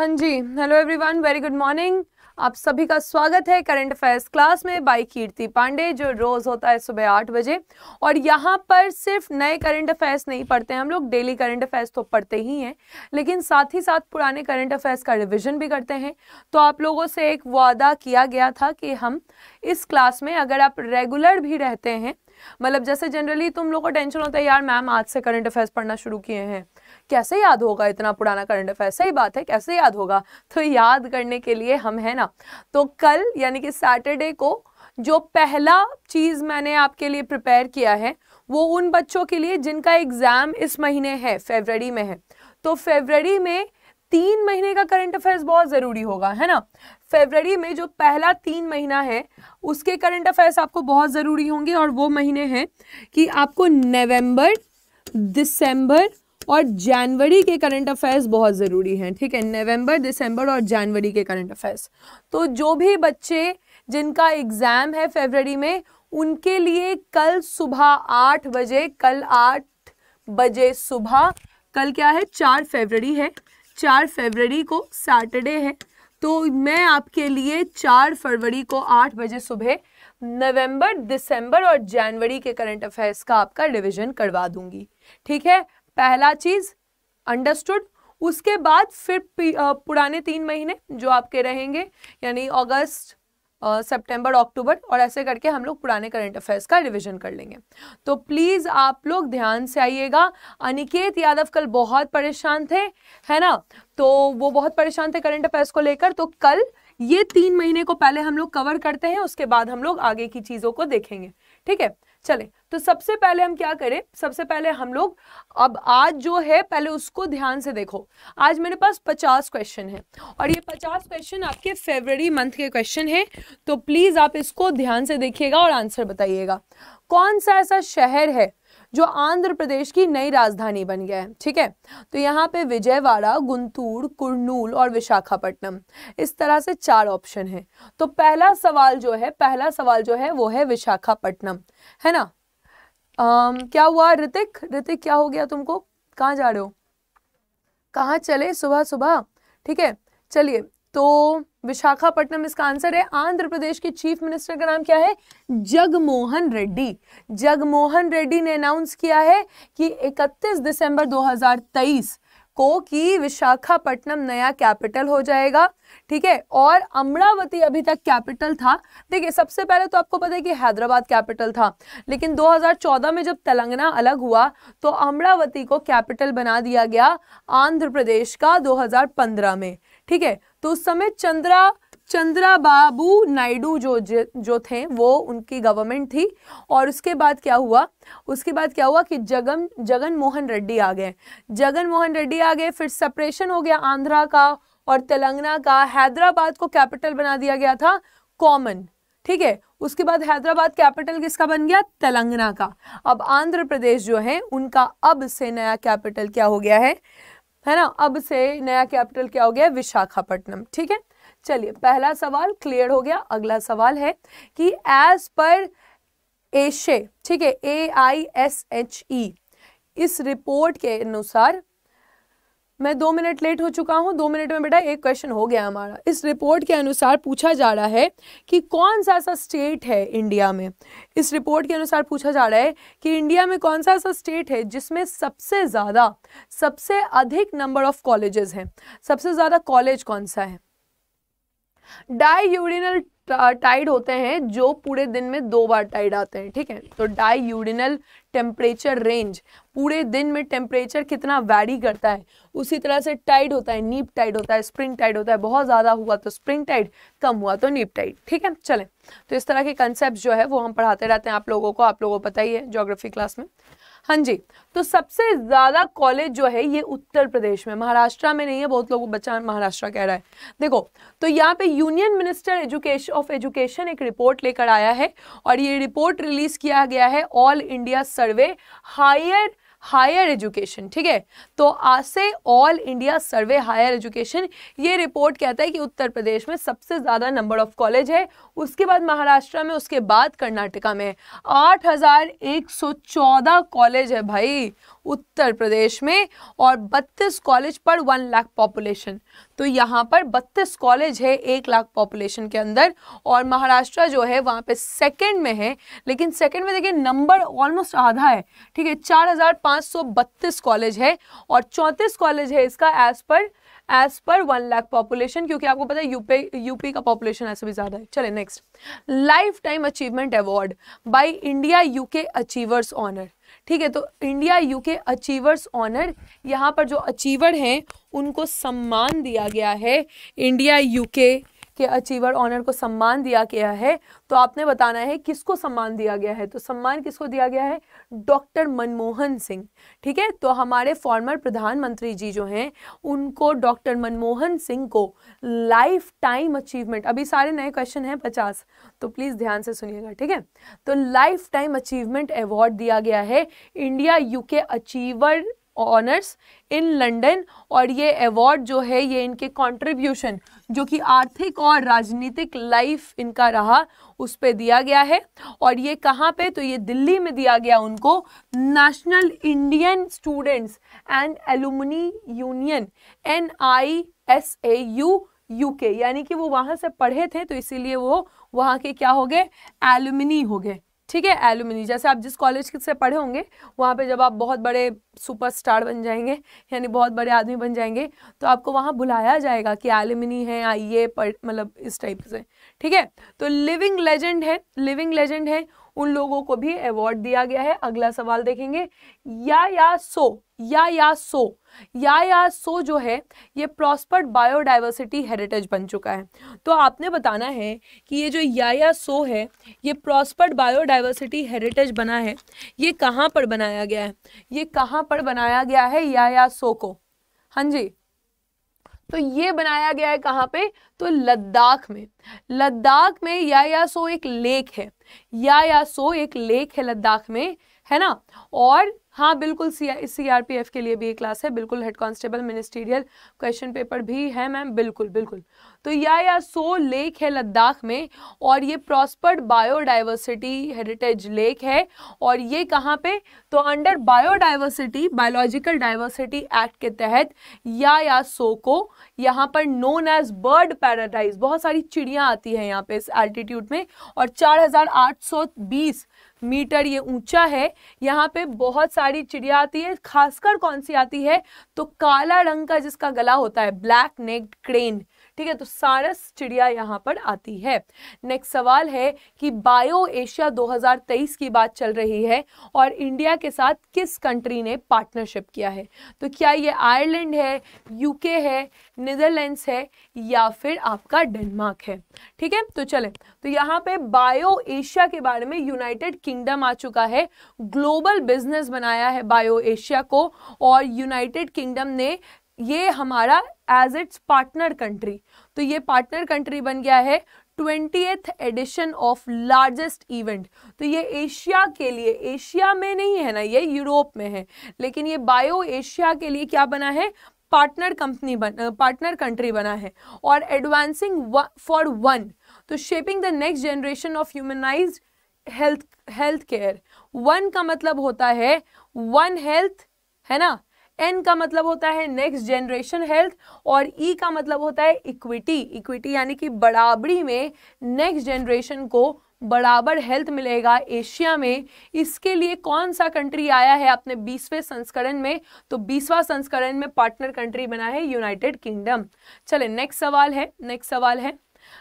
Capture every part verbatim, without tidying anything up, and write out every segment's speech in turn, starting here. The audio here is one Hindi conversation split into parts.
हाँ जी, hello everyone, very good morning. आप सभी का स्वागत है करंट अफेयर्स क्लास में बाय कीर्ति पांडे, जो रोज होता है सुबह आठ बजे। और यहाँ पर सिर्फ नए करंट अफेयर्स नहीं पढ़ते हैं हम लोग, डेली करंट अफेयर्स तो पढ़ते ही हैं, लेकिन साथ ही साथ पुराने करंट अफेयर्स का रिवीजन भी करते हैं। तो आप लोगों से एक वादा किया गया था कि हम इस क्लास में, अगर आप रेगुलर भी रहते हैं, मतलब जैसे जनरली तुम लोग को टेंशन होता है यार मैम आज से करंट अफेयर्स पढ़ना शुरू किए हैं, कैसे याद होगा इतना पुराना करंट अफेयर, सही बात है कैसे याद होगा। तो याद करने के लिए हम हैं ना, तो कल यानी कि सैटरडे को जो पहला चीज़ मैंने आपके लिए प्रिपेयर किया है वो उन बच्चों के लिए जिनका एग्ज़ाम इस महीने है, फरवरी में है। तो फरवरी में तीन महीने का करंट अफेयर्स बहुत ज़रूरी होगा, है ना। फरवरी में जो पहला तीन महीना है उसके करंट अफेयर्स आपको बहुत ज़रूरी होंगे, और वो महीने हैं कि आपको नवंबर, दिसंबर और जनवरी के करंट अफेयर्स बहुत ज़रूरी हैं, ठीक है। नवंबर, दिसंबर और जनवरी के करंट अफेयर्स। तो जो भी बच्चे जिनका एग्ज़ाम है फरवरी में, उनके लिए कल सुबह आठ बजे, कल आठ बजे सुबह, कल क्या है, चार फरवरी है, चार फरवरी को सैटरडे है, तो मैं आपके लिए चार फरवरी को आठ बजे सुबह नवंबर, दिसंबर और जनवरी के करंट अफेयर्स का आपका रिवीजन करवा दूंगी, ठीक है। पहला चीज़ अंडरस्टूड। उसके बाद फिर पुराने तीन महीने जो आपके रहेंगे, यानी अगस्त, सितंबर, अक्टूबर, और ऐसे करके हम लोग पुराने करंट अफेयर्स का रिवीजन कर लेंगे। तो प्लीज़ आप लोग ध्यान से आइएगा। अनिकेत यादव कल बहुत परेशान थे, है ना, तो वो बहुत परेशान थे करंट अफेयर्स को लेकर। तो कल ये तीन महीने को पहले हम लोग कवर करते हैं, उसके बाद हम लोग आगे की चीज़ों को देखेंगे, ठीक है। चले, तो सबसे पहले हम क्या करें, सबसे पहले हम लोग अब आज जो है पहले उसको ध्यान से देखो। आज मेरे पास पचास क्वेश्चन है, और ये पचास क्वेश्चन आपके फरवरी मंथ के क्वेश्चन हैं। तो प्लीज़ आप इसको ध्यान से देखिएगा और आंसर बताइएगा। कौन सा ऐसा शहर है जो आंध्र प्रदेश की नई राजधानी बन गया है, ठीक है। तो यहाँ पे विजयवाड़ा, गुंतूर, कुर्नूल और विशाखापट्टनम, इस तरह से चार ऑप्शन है। तो पहला सवाल जो है, पहला सवाल जो है वो है विशाखापट्टनम, है ना। अम, क्या हुआ ऋतिक, ऋतिक क्या हो गया तुमको, कहाँ जा रहे हो, कहाँ चले सुबह सुबह, ठीक है। चलिए, तो विशाखापट्टनम इसका आंसर है। आंध्र प्रदेश के चीफ मिनिस्टर का नाम क्या है, जगमोहन रेड्डी। जगमोहन रेड्डी ने अनाउंस किया है कि इकतीस दिसंबर दो हज़ार तेईस को कि विशाखापट्टनम नया कैपिटल हो जाएगा, ठीक है। और अमरावती अभी तक कैपिटल था। देखिए, सबसे पहले तो आपको पता है कि हैदराबाद कैपिटल था, लेकिन दो हज़ार चौदह में जब तेलंगाना अलग हुआ तो अमरावती को कैपिटल बना दिया गया आंध्र प्रदेश का दो हज़ार पंद्रह में, ठीक है। तो उस समय चंद्रा चंद्राबाबू नायडू जो जो थे, वो उनकी गवर्नमेंट थी। और उसके बाद क्या हुआ, उसके बाद क्या हुआ कि जगन जगन मोहन रेड्डी आ गए, जगन मोहन रेड्डी आ गए। फिर सेपरेशन हो गया आंध्रा का और तेलंगाना का। हैदराबाद को कैपिटल बना दिया गया था कॉमन, ठीक है। उसके बाद हैदराबाद कैपिटल किसका बन गया, तेलंगाना का। अब आंध्र प्रदेश जो है उनका अब से नया कैपिटल क्या हो गया है, है ना, अब से नया कैपिटल क्या हो गया, विशाखापट्टनम, ठीक है। चलिए, पहला सवाल क्लियर हो गया। अगला सवाल है कि एज पर एशे, ठीक है, ए आई एस एच ई, इस रिपोर्ट के अनुसार, मैं दो मिनट लेट हो चुका हूं, दो मिनट में बेटा एक क्वेश्चन हो गया हमारा। इस रिपोर्ट के अनुसार पूछा जा रहा है कि कौन सा ऐसा स्टेट है इंडिया में, इस रिपोर्ट के अनुसार पूछा जा रहा है कि इंडिया में कौन सा ऐसा स्टेट है जिसमें सबसे ज़्यादा, सबसे अधिक नंबर ऑफ कॉलेजेस हैं। सबसे ज़्यादा कॉलेज कौन सा है। डाई यूरिनल टाइड होते हैं जो पूरे दिन में दो बार टाइड आते हैं, ठीक है। तो डाई यूरिनल टेम्परेचर रेंज, पूरे दिन में टेम्परेचर कितना वैरी करता है। उसी तरह से टाइड होता है, नीप टाइड होता है, स्प्रिंग टाइड होता है, बहुत ज़्यादा हुआ तो स्प्रिंग टाइड, कम हुआ तो नीप टाइड, ठीक है। चलें, तो इस तरह के कंसेप्ट जो है वो हम पढ़ाते रहते हैं आप लोगों को, आप लोगों को पता ही है ज्योग्राफी क्लास में। हाँ जी, तो सबसे ज़्यादा कॉलेज जो है ये उत्तर प्रदेश में, महाराष्ट्र में नहीं है। बहुत लोग बच्चा महाराष्ट्र कह रहा है। देखो, तो यहाँ पे union minister education of education एक रिपोर्ट लेकर आया है, और ये रिपोर्ट रिलीज किया गया है all India survey higher higher education, ठीक है। तो आसे all India survey higher education, ये रिपोर्ट कहता है कि उत्तर प्रदेश में सबसे ज़्यादा नंबर ऑफ कॉलेज है, उसके बाद महाराष्ट्र में, उसके बाद कर्नाटका में। आठ हज़ार एक सौ चौदह कॉलेज है भाई उत्तर प्रदेश में, और बत्तीस कॉलेज पर वन लाख पॉपुलेशन। तो यहाँ पर बत्तीस कॉलेज है एक लाख पॉपुलेशन के अंदर, और महाराष्ट्र जो है वहाँ पे सेकंड में है, लेकिन सेकंड में देखिए नंबर ऑलमोस्ट आधा है, ठीक है, चार हजार पाँच सौ बत्तीस कॉलेज है और चौंतीस कॉलेज है इसका as per as per one lakh population, क्योंकि आपको पता है यूपी यूपी का पॉपुलेशन ऐसे भी ज़्यादा है। चले next, life time achievement award by India UK achievers honour, ठीक है, तो इंडिया यूके अचीवर्स ऑनर, यहाँ पर जो अचीवर हैं उनको सम्मान दिया गया है, इंडिया यूके के अचीवर ऑनर को सम्मान दिया गया है। तो आपने बताना है किसको सम्मान दिया गया है, तो सम्मान किसको दिया गया है, डॉक्टर मनमोहन सिंह, ठीक है, तो हमारे फॉर्मर प्रधानमंत्री जी जो हैं उनको डॉक्टर मनमोहन सिंह को लाइफ टाइम अचीवमेंट, अभी सारे नए क्वेश्चन हैं पचास, तो प्लीज़ ध्यान से सुनिएगा, ठीक है, तो लाइफ टाइम अचीवमेंट अवार्ड दिया गया है India UK achiever honours in London, और ये अवार्ड जो है ये इनके कंट्रीब्यूशन जो कि आर्थिक और राजनीतिक लाइफ इनका रहा उस पे दिया गया है। और ये कहाँ पे, तो ये दिल्ली में दिया गया उनको, national Indian students and alumni union N I S A U UK, यानी कि वो वहाँ से पढ़े थे तो इसीलिए वो वहाँ के क्या हो गए, एलुमनी हो गए, ठीक है, एलुमनी, जैसे आप जिस कॉलेज से पढ़े होंगे वहाँ पे जब आप बहुत बड़े सुपरस्टार बन जाएंगे यानी बहुत बड़े आदमी बन जाएंगे तो आपको वहाँ बुलाया जाएगा कि एलुमनी है, आइए, मतलब इस टाइप से, ठीक है। तो लिविंग लेजेंड है, लिविंग लेजेंड है उन लोगों को भी अवार्ड दिया गया है। अगला सवाल देखेंगे, याया सो, याया सो, याया सो जो है ये प्रॉस्पर्ड बायोडाइवर्सिटी हेरिटेज बन चुका है। तो आपने बताना है कि ये जो याया सो है ये प्रॉस्पर्ड बायोडाइवर्सिटी हेरिटेज बना है, ये कहाँ पर बनाया गया है, ये कहाँ पर बनाया गया है याया सो को, हाँ जी, तो ये बनाया गया है कहाँ पे, तो लद्दाख में, लद्दाख में याया सो एक लेक है, याया सो एक लेक है लद्दाख में, है ना। और हाँ बिल्कुल सी आर पी एफ के लिए भी एक क्लास है, बिल्कुल, head constable ministerial question paper भी है मैम, बिल्कुल बिल्कुल। तो याया सो लेक है लद्दाख में और ये प्रॉस्पर्ड बायोडाइवर्सिटी हेरिटेज लेक है, और ये कहाँ पे, तो under biodiversity, biological diversity act के तहत याया सो को यहाँ पर नोन एज बर्ड पैराडाइज, बहुत सारी चिड़ियाँ आती हैं यहाँ पे इस एल्टीट्यूड में, और चार हजार आठ सौ बीस मीटर ये ऊंचा है, यहाँ पे बहुत सारी चिड़िया आती है, खासकर कौन सी आती है, तो काला रंग का जिसका गला होता है, ब्लैक नेक्ड क्रेन, ठीक है, तो सारस चिड़िया यहाँ पर आती है। नेक्स्ट सवाल है कि बायो एशिया दो हज़ार तेईस की बात चल रही है और इंडिया के साथ किस कंट्री ने पार्टनरशिप किया है, तो क्या ये आयरलैंड है, यूके है, नीदरलैंड्स है, या फिर आपका डेनमार्क है, ठीक है। तो चलें, तो यहाँ पे बायो एशिया के बारे में यूनाइटेड किंगडम आ चुका है, ग्लोबल बिजनेस बनाया है बायो एशिया को, और यूनाइटेड किंगडम ने ये हमारा एज इट्स पार्टनर कंट्री, तो ये पार्टनर कंट्री बन गया है। Twentieth edition of largest event, तो ये एशिया के लिए, एशिया में नहीं है ना, ये यूरोप में है, लेकिन ये बायो एशिया के लिए क्या बना है, पार्टनर कंपनी बन पार्टनर कंट्री बना है। और एडवांसिंग फॉर वन, तो shaping the next generation of humanised health health care, one का मतलब होता है वन हेल्थ, है ना, एन का मतलब होता है नेक्स्ट जनरेशन हेल्थ, और ई का मतलब होता है इक्विटी, इक्विटी यानी कि बराबरी में नेक्स्ट जनरेशन को बराबर हेल्थ मिलेगा एशिया में। इसके लिए कौन सा कंट्री आया है अपने बीसवें संस्करण में, तो बीसवां संस्करण में पार्टनर कंट्री बना है यूनाइटेड किंगडम। चले नेक्स्ट सवाल है, नेक्स्ट सवाल है,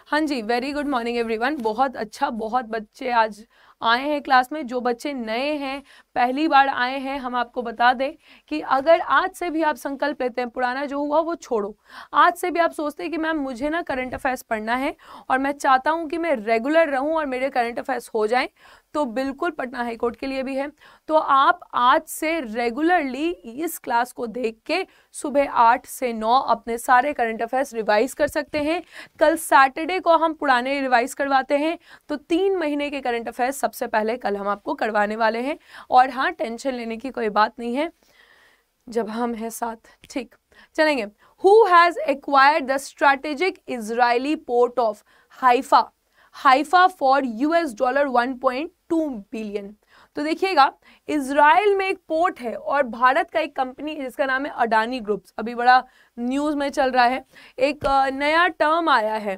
हाँ जी, वेरी गुड मॉर्निंग एवरीवन, बहुत अच्छा, बहुत बच्चे आज आए हैं क्लास में। जो बच्चे नए हैं, पहली बार आए हैं, हम आपको बता दें कि अगर आज से भी आप संकल्प लेते हैं, पुराना जो हुआ वो छोड़ो, आज से भी आप सोचते हैं कि मैम मुझे ना करंट अफेयर्स पढ़ना है और मैं चाहता हूँ कि मैं रेगुलर रहूँ और मेरे करंट अफेयर्स हो जाएं, तो बिल्कुल पटना हाई कोर्ट के लिए भी है, तो आप आज से रेगुलरली इस क्लास को देख के सुबह आठ से नौ अपने सारे करंट अफेयर्स रिवाइज कर सकते हैं। कल सैटरडे को हम पुराने रिवाइज करवाते हैं, तो तीन महीने के करंट अफेयर्स सबसे पहले कल हम आपको करवाने वाले हैं। और हाँ, टेंशन लेने की कोई बात नहीं है जब हम हैं साथ, ठीक। चलेंगे, who has acquired the strategic Israeli port of Haifa, Haifa for US dollar one point two billion, तो देखिएगा इजराइल में एक पोर्ट है और भारत का एक कंपनी जिसका नाम है अडानी ग्रुप्स, अभी बड़ा न्यूज़ में चल रहा है। एक नया टर्म आया है,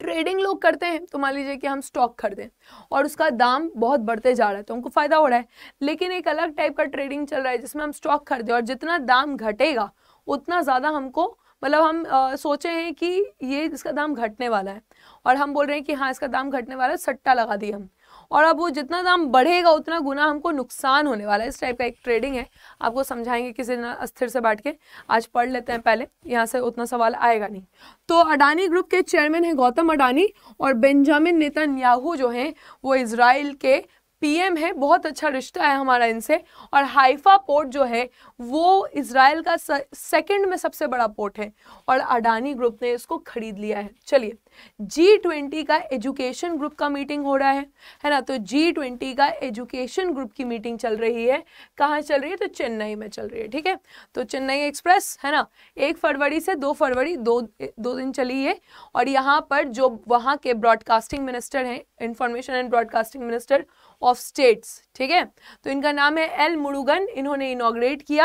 ट्रेडिंग लोग करते हैं, तो मान लीजिए कि हम स्टॉक खरीदें और उसका दाम बहुत बढ़ते जा रहा है तो उनको फ़ायदा हो रहा है, लेकिन एक अलग टाइप का ट्रेडिंग चल रहा है जिसमें हम स्टॉक खरीदें और जितना दाम घटेगा उतना ज़्यादा हमको मतलब हम आ, सोचे हैं कि ये इसका दाम घटने वाला है और हम बोल रहे हैं कि हाँ इसका दाम घटने वाला है, सट्टा लगा दिए हम, और अब वो जितना दाम बढ़ेगा उतना गुना हमको नुकसान होने वाला है। इस टाइप का एक ट्रेडिंग है, आपको समझाएंगे किसी दिन अस्थिर से बैठ के, आज पढ़ लेते हैं पहले, यहाँ से उतना सवाल आएगा नहीं। तो अडानी ग्रुप के चेयरमैन हैं गौतम अडानी और बेंजामिन नेतन्याहू जो हैं वो इजराइल के पीएम है, बहुत अच्छा रिश्ता है हमारा इनसे। और हाइफा पोर्ट जो है वो इजराइल का सेकंड में सबसे बड़ा पोर्ट है और अडानी ग्रुप ने इसको खरीद लिया है। चलिए जी ट्वेंटी का एजुकेशन ग्रुप का मीटिंग हो रहा है है ना, तो जी ट्वेंटी का एजुकेशन ग्रुप की मीटिंग चल रही है, कहाँ चल रही है तो चेन्नई में चल रही है, ठीक है। तो चेन्नई एक्सप्रेस है ना, एक फरवरी से दो फरवरी दो दो दिन चली है और यहाँ पर जो वहाँ के ब्रॉडकास्टिंग मिनिस्टर हैं, information and broadcasting minister of states, ठीक है, तो इनका नाम है एल मुरुगन, इन्होंने इनॉग्रेट किया।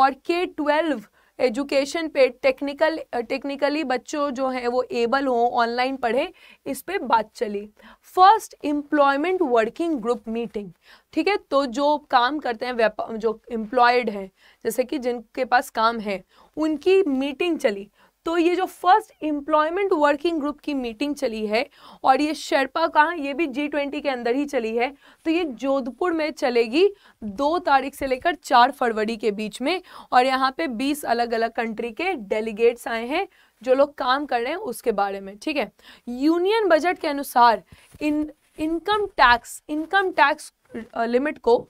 और के ट्वेल्व एजुकेशन पे टेक्निकल टेक्निकली बच्चों जो हैं वो एबल हों, ऑनलाइन पढ़ें, इस पे बात चली। First employment working group meeting, ठीक है, तो जो काम करते हैं जो एम्प्लॉयड हैं जैसे कि जिनके पास काम है उनकी मीटिंग चली। तो ये जो फर्स्ट एम्प्लॉयमेंट वर्किंग ग्रुप की मीटिंग चली है और ये शेरपा कहाँ, ये भी जी ट्वेंटी के अंदर ही चली है, तो ये जोधपुर में चलेगी दो तारीख से लेकर चार फरवरी के बीच में। और यहाँ पे बीस अलग अलग कंट्री के डेलीगेट्स आए हैं जो लोग काम कर रहे हैं उसके बारे में, ठीक है। यूनियन बजट के अनुसार in income tax income tax limit को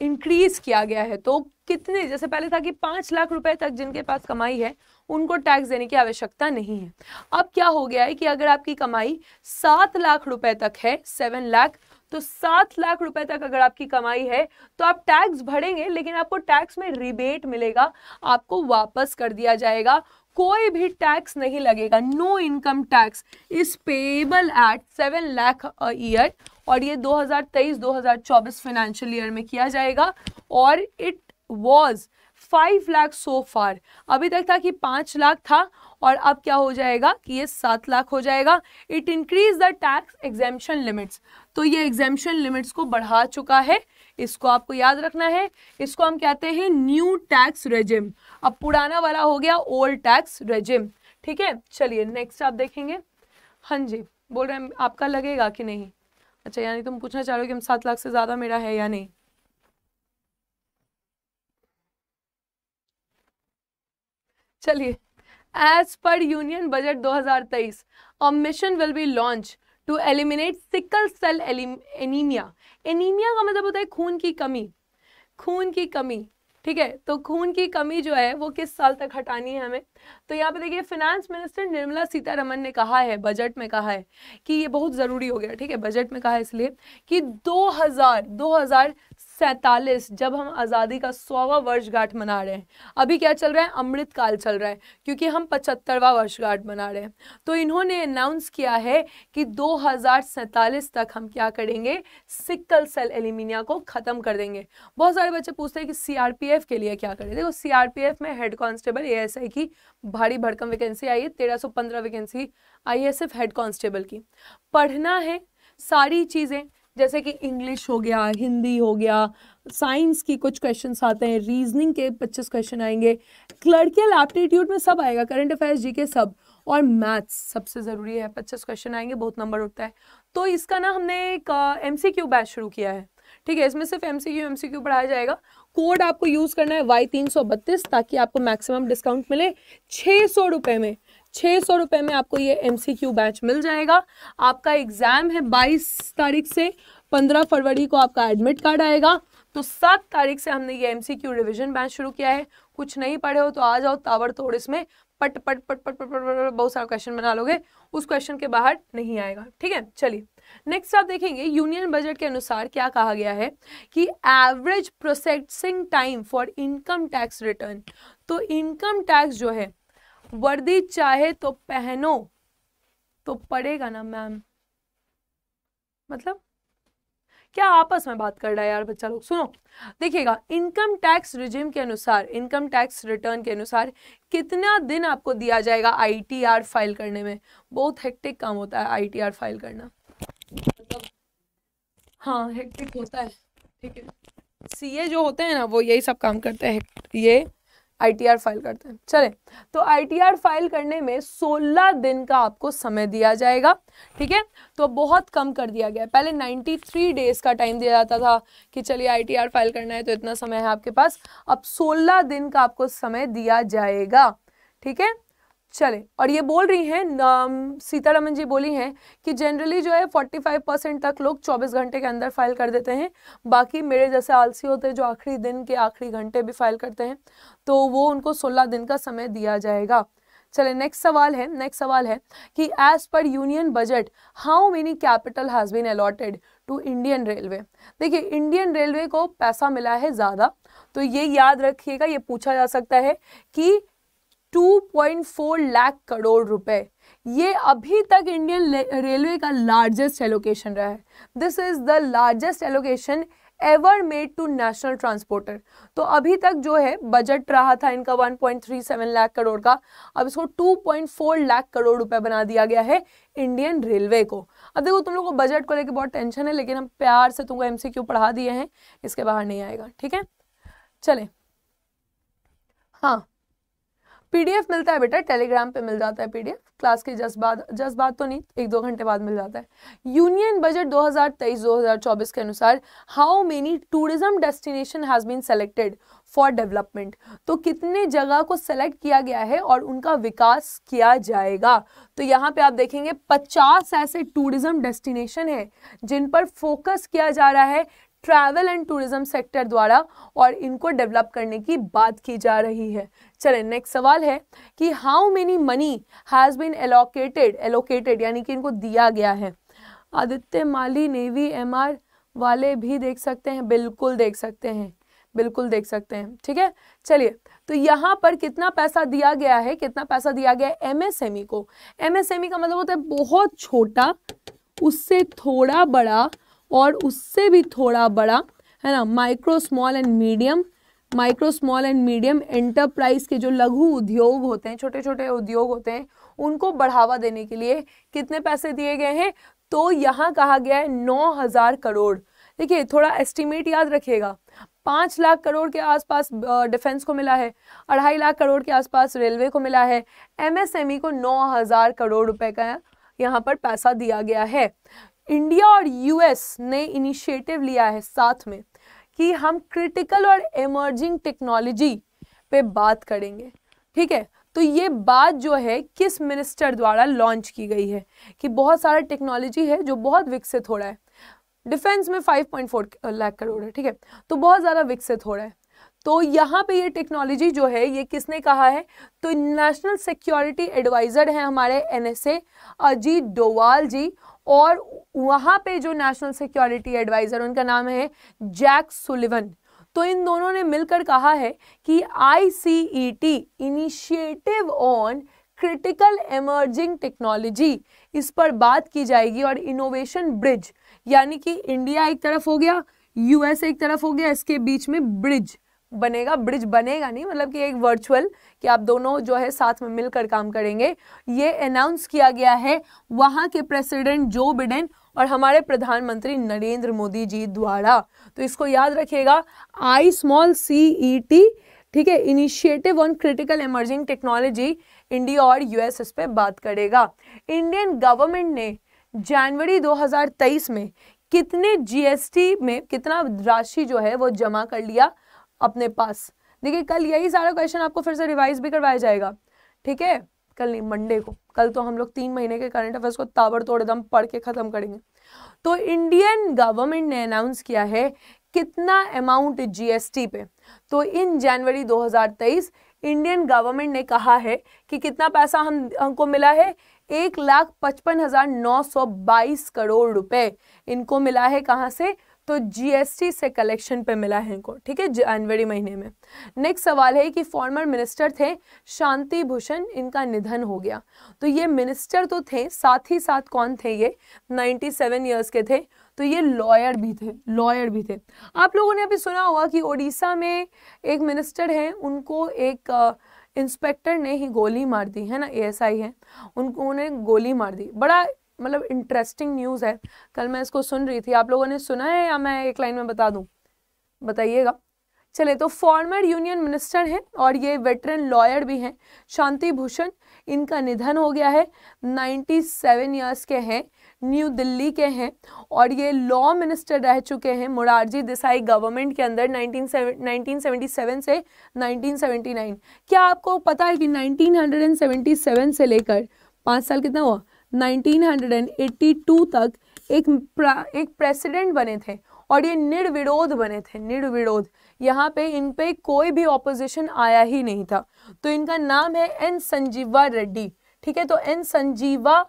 इंक्रीज किया गया है, तो कितने, जैसे पहले था कि पाँच लाख रुपए तक जिनके पास कमाई है उनको टैक्स देने की आवश्यकता नहीं है, अब क्या हो गया है कि अगर आपकी कमाई सात लाख रुपए तक है, सेवन लाख तो सात लाख रुपए तक अगर आपकी कमाई है तो आप टैक्स भरेंगे, लेकिन आपको टैक्स में रिबेट मिलेगा, आपको वापस कर दिया जाएगा, कोई भी टैक्स नहीं लगेगा। No income tax is payable at seven lakh a year, और ये दो हज़ार तेईस दो हज़ार चौबीस फाइनेंशियल ईयर में किया जाएगा और it was five lakh so far, अभी तक था कि पाँच लाख था और अब क्या हो जाएगा कि ये सात लाख हो जाएगा। It increase the tax exemption limits, तो ये एग्जेम्पशन लिमिट्स को बढ़ा चुका है, इसको आपको याद रखना है, इसको हम कहते हैं न्यू टैक्स रेजिम, अब पुराना वाला हो गया ओल्ड टैक्स रेजिम, ठीक है। चलिए नेक्स्ट आप देखेंगे, हाँ जी बोल रहे हैं आपका लगेगा कि नहीं, अच्छा यानी तुम पूछना चाह रहे हो कि हम सात लाख से ज़्यादा मेरा है या नहीं, चलिए। एज पर यूनियन बजट दो हज़ार तेईस, a mission will be launch to eliminate sickle cell anaemia, anaemia का मतलब होता है खून की कमी, खून की कमी, ठीक है, तो खून की कमी जो है वो किस साल तक हटानी है हमें, तो यहाँ पे देखिए फिनेंस मिनिस्टर निर्मला सीतारमन ने कहा है, बजट में कहा है कि ये बहुत ज़रूरी हो गया, ठीक है, बजट में कहा है इसलिए कि दो हज़ार दो हज़ार सैंतालीस जब हम आज़ादी का सौवा वर्षगांठ मना रहे हैं, अभी क्या चल रहा है अमृत काल चल रहा है क्योंकि हम पचहत्तरवा वर्षगांठ मना रहे हैं, तो इन्होंने अनाउंस किया है कि दो हज़ार सैंतालीस तक हम क्या करेंगे, सिकल सेल एनीमिया को ख़त्म कर देंगे। बहुत सारे बच्चे पूछते हैं कि सीआरपीएफ के लिए क्या करें, देखो सीआरपीएफ में हेड कांस्टेबल एएसआई की भारी भड़कम वैकेंसी आई है, तेरह सौ पंद्रह वैकेंसी आई है सिर्फ हेड कांस्टेबल की। पढ़ना है सारी चीज़ें जैसे कि इंग्लिश हो गया, हिंदी हो गया, साइंस की कुछ क्वेश्चंस आते हैं, रीजनिंग के पच्चीस क्वेश्चन आएंगे, क्लर्कियल एप्टीट्यूड में सब आएगा, करंट अफेयर्स, जीके सब, और मैथ्स सबसे ज़रूरी है, पच्चीस क्वेश्चन आएंगे, बहुत नंबर उठता है। तो इसका ना हमने एक एमसीक्यू बैच शुरू किया है, ठीक है, इसमें सिर्फ एमसीक्यू एमसीक्यू पढ़ाया जाएगा, कोड आपको यूज़ करना है वाई तीन सौ बत्तीस ताकि आपको मैक्सिमम डिस्काउंट मिले, छः सौ रुपये में छः सौ रुपये में आपको ये एमसीक्यू बैच मिल जाएगा। आपका एग्ज़ाम है बाईस तारीख से, पंद्रह फरवरी को आपका एडमिट कार्ड आएगा, तो सात तारीख से हमने ये एमसीक्यू रिवीजन बैच शुरू किया है, कुछ नहीं पढ़े हो तो आ जाओ ताबड़तोड़, इसमें पट पट पट पट पट पट बहुत सारा क्वेश्चन बना लोगे, उस क्वेश्चन के बाहर नहीं आएगा, ठीक है। चलिए नेक्स्ट आप देखेंगे यूनियन बजट के अनुसार क्या कहा गया है कि average processing time for income tax return, तो इनकम टैक्स जो है, वर्दी चाहे तो पहनो तो पड़ेगा ना मैम, मतलब क्या आपस में बात कर रहा है यार बच्चा लोग। सुनो देखिएगा, इनकम टैक्स रिजिम के अनुसार, इनकम टैक्स रिटर्न के अनुसार कितना दिन आपको दिया जाएगा आईटीआर फाइल करने में। बहुत हेक्टिक काम होता है आईटीआर फाइल करना, मतलब हाँ हेक्टिक होता है। ठीक है, सीए जो होते हैं ना वो यही सब काम करते हैं, ये आईटीआर फाइल करते हैं। चले तो आईटीआर फाइल करने में सोलह दिन का आपको समय दिया जाएगा। ठीक है, तो बहुत कम कर दिया गया। पहले तिरानवे डेज का टाइम दिया जाता था कि चलिए आईटीआर फाइल करना है तो इतना समय है आपके पास, अब सोलह दिन का आपको समय दिया जाएगा। ठीक है चले, और ये बोल रही हैं सीतारमन जी बोली हैं कि जनरली जो है पैंतालीस परसेंट तक लोग चौबीस घंटे के अंदर फाइल कर देते हैं, बाकी मेरे जैसे आलसी होते हैं जो आखिरी दिन के आखिरी घंटे भी फाइल करते हैं, तो वो उनको सोलह दिन का समय दिया जाएगा। चले नेक्स्ट सवाल है, नेक्स्ट सवाल है कि as per union budget how many capital has been allotted to Indian railway. देखिए इंडियन रेलवे को पैसा मिला है ज़्यादा, तो ये याद रखिएगा, ये पूछा जा सकता है कि दो पॉइंट चार लाख करोड़ रुपए, ये अभी तक इंडियन रेलवे का लार्जेस्ट एलोकेशन रहा है। This is the largest allocation ever made to national transporter. तो अभी तक जो है बजट रहा था इनका एक पॉइंट तीन सात लाख करोड़ का, अब इसको दो पॉइंट चार लाख करोड़ रुपए बना दिया गया है इंडियन रेलवे को। अब देखो तुम लोगों को बजट को लेकर बहुत टेंशन है, लेकिन हम प्यार से तुमको एमसीक्यू पढ़ा दिए हैं, इसके बाहर नहीं आएगा। ठीक है चले, हाँ पीडीएफ मिलता है बेटा, टेलीग्राम पे मिल जाता है पीडीएफ, क्लास के जस्ट बाद जस्ट बाद तो नहीं, एक दो घंटे बाद मिल जाता है। यूनियन बजट दो हज़ार तेईस दो हज़ार चौबीस के अनुसार how many tourism destination has been selected for development, तो कितने जगह को सेलेक्ट किया गया है और उनका विकास किया जाएगा। तो यहाँ पे आप देखेंगे पचास ऐसे टूरिज्म डेस्टिनेशन है जिन पर फोकस किया जा रहा है ट्रैवल एंड टूरिज्म सेक्टर द्वारा, और इनको डेवलप करने की बात की जा रही है। चले नेक्स्ट सवाल है कि how many money has been allocated, allocated यानी कि इनको दिया गया है। आदित्य माली नेवी एमआर वाले भी देख सकते हैं, बिल्कुल देख सकते हैं, बिल्कुल देख सकते हैं। ठीक है चलिए, तो यहाँ पर कितना पैसा दिया गया है, कितना पैसा दिया गया है एमएसएमई को। एमएसएमई का मतलब होता है बहुत छोटा, उससे थोड़ा बड़ा और उससे भी थोड़ा बड़ा, है ना, micro small and medium, micro small and medium enterprise के जो लघु उद्योग होते हैं, छोटे छोटे उद्योग होते हैं, उनको बढ़ावा देने के लिए कितने पैसे दिए गए हैं। तो यहाँ कहा गया है नौ हज़ार करोड़। देखिए थोड़ा एस्टिमेट याद रखिएगा, पाँच लाख करोड़ के आसपास डिफेंस को मिला है, अढ़ाई लाख करोड़ के आसपास रेलवे को मिला है, एमएसएमई को नौ हज़ार करोड़ रुपये का यहाँ पर पैसा दिया गया है। इंडिया और यूएस ने इनिशिएटिव लिया है साथ में कि हम क्रिटिकल और इमर्जिंग टेक्नोलॉजी पे बात करेंगे। ठीक है, तो ये बात जो है किस मिनिस्टर द्वारा लॉन्च की गई है कि बहुत सारा टेक्नोलॉजी है जो बहुत विकसित हो रहा है। डिफेंस में पाँच पॉइंट चार लाख करोड़ है, ठीक है, तो बहुत ज़्यादा विकसित हो रहा है। तो यहाँ पे ये टेक्नोलॉजी जो है ये किसने कहा है, तो नेशनल सिक्योरिटी एडवाइज़र हैं हमारे एनएसए अजीत डोवाल जी, और वहाँ पे जो नेशनल सिक्योरिटी एडवाइज़र उनका नाम है जैक सुलिवन। तो इन दोनों ने मिलकर कहा है कि ICET initiative on critical emerging technology, इस पर बात की जाएगी, और इनोवेशन ब्रिज, यानी कि इंडिया एक तरफ हो गया, यूएस एक तरफ हो गया, इसके बीच में ब्रिज बनेगा, ब्रिज बनेगा नहीं मतलब कि एक वर्चुअल कि आप दोनों जो है साथ में मिलकर काम करेंगे। ये अनाउंस किया गया है वहाँ के प्रेसिडेंट जो बिडेन और हमारे प्रधानमंत्री नरेंद्र मोदी जी द्वारा। तो इसको याद रखिएगा, आई स्मॉल सी ई टी, ठीक है, initiative on critical emerging technology, India और यूएस इस पर बात करेगा। इंडियन गवर्नमेंट ने जनवरी दो हज़ार तेईस में कितने जीएसटी में कितना राशि जो है वो जमा कर लिया अपने पास। देखिए कल यही सारा क्वेश्चन आपको फिर से रिवाइज भी करवाया जाएगा, ठीक है, कल नहीं मंडे को, कल तो हम लोग तीन महीने के करंट अफेयर्स को ताबड़तोड़ एकदम पढ़ के ख़त्म करेंगे। तो इंडियन गवर्नमेंट ने अनाउंस किया है कितना अमाउंट जीएसटी पे, तो इन जनवरी दो हज़ार तेईस इंडियन गवर्नमेंट ने कहा है कि कितना पैसा हम हमको मिला है, एक लाख पचपन हज़ार नौ सौ बाईस करोड़ रुपए इनको मिला है। कहाँ से, तो जीएसटी से कलेक्शन पे मिला है इनको, ठीक है, जनवरी महीने में। नेक्स्ट सवाल है कि फॉर्मर मिनिस्टर थे शांति भूषण, इनका निधन हो गया। तो ये मिनिस्टर तो थे, साथ ही साथ कौन थे ये, सत्तानवे इयर्स के थे, तो ये लॉयर भी थे लॉयर भी थे आप लोगों ने अभी सुना होगा कि ओडिशा में एक मिनिस्टर हैं, उनको एक आ, इंस्पेक्टर ने ही गोली मार दी है ना, एएसआई है, उनको उन्हें गोली मार दी। बड़ा मतलब इंटरेस्टिंग न्यूज़ है, कल मैं इसको सुन रही थी। आप लोगों ने सुना है या मैं एक लाइन में बता दूं? बताइएगा। चले, तो फॉर्मर यूनियन मिनिस्टर हैं और ये वेटरन लॉयर भी हैं, शांति भूषण, इनका निधन हो गया है। सत्तानवे इयर्स के हैं, न्यू दिल्ली के हैं और ये लॉ मिनिस्टर रह चुके हैं मुरारजी देसाई गवर्नमेंट के अंदर नाइनटीन सेवेंटी सेवन से नाइनटीन सेवेंटी नाइन। क्या आपको पता है कि नाइनटीन सेवेंटी सेवन से लेकर पाँच साल कितना हुआ, नाइनटीन एटी टू तक एक एक प्रेसिडेंट बने थे और ये निर्विरोध बने थे, निर्विरोध। यहाँ पे इन पे कोई भी ऑपोजिशन आया ही नहीं था। तो इनका नाम है एन संजीवा रेड्डी, ठीक है। तो एन संजीवा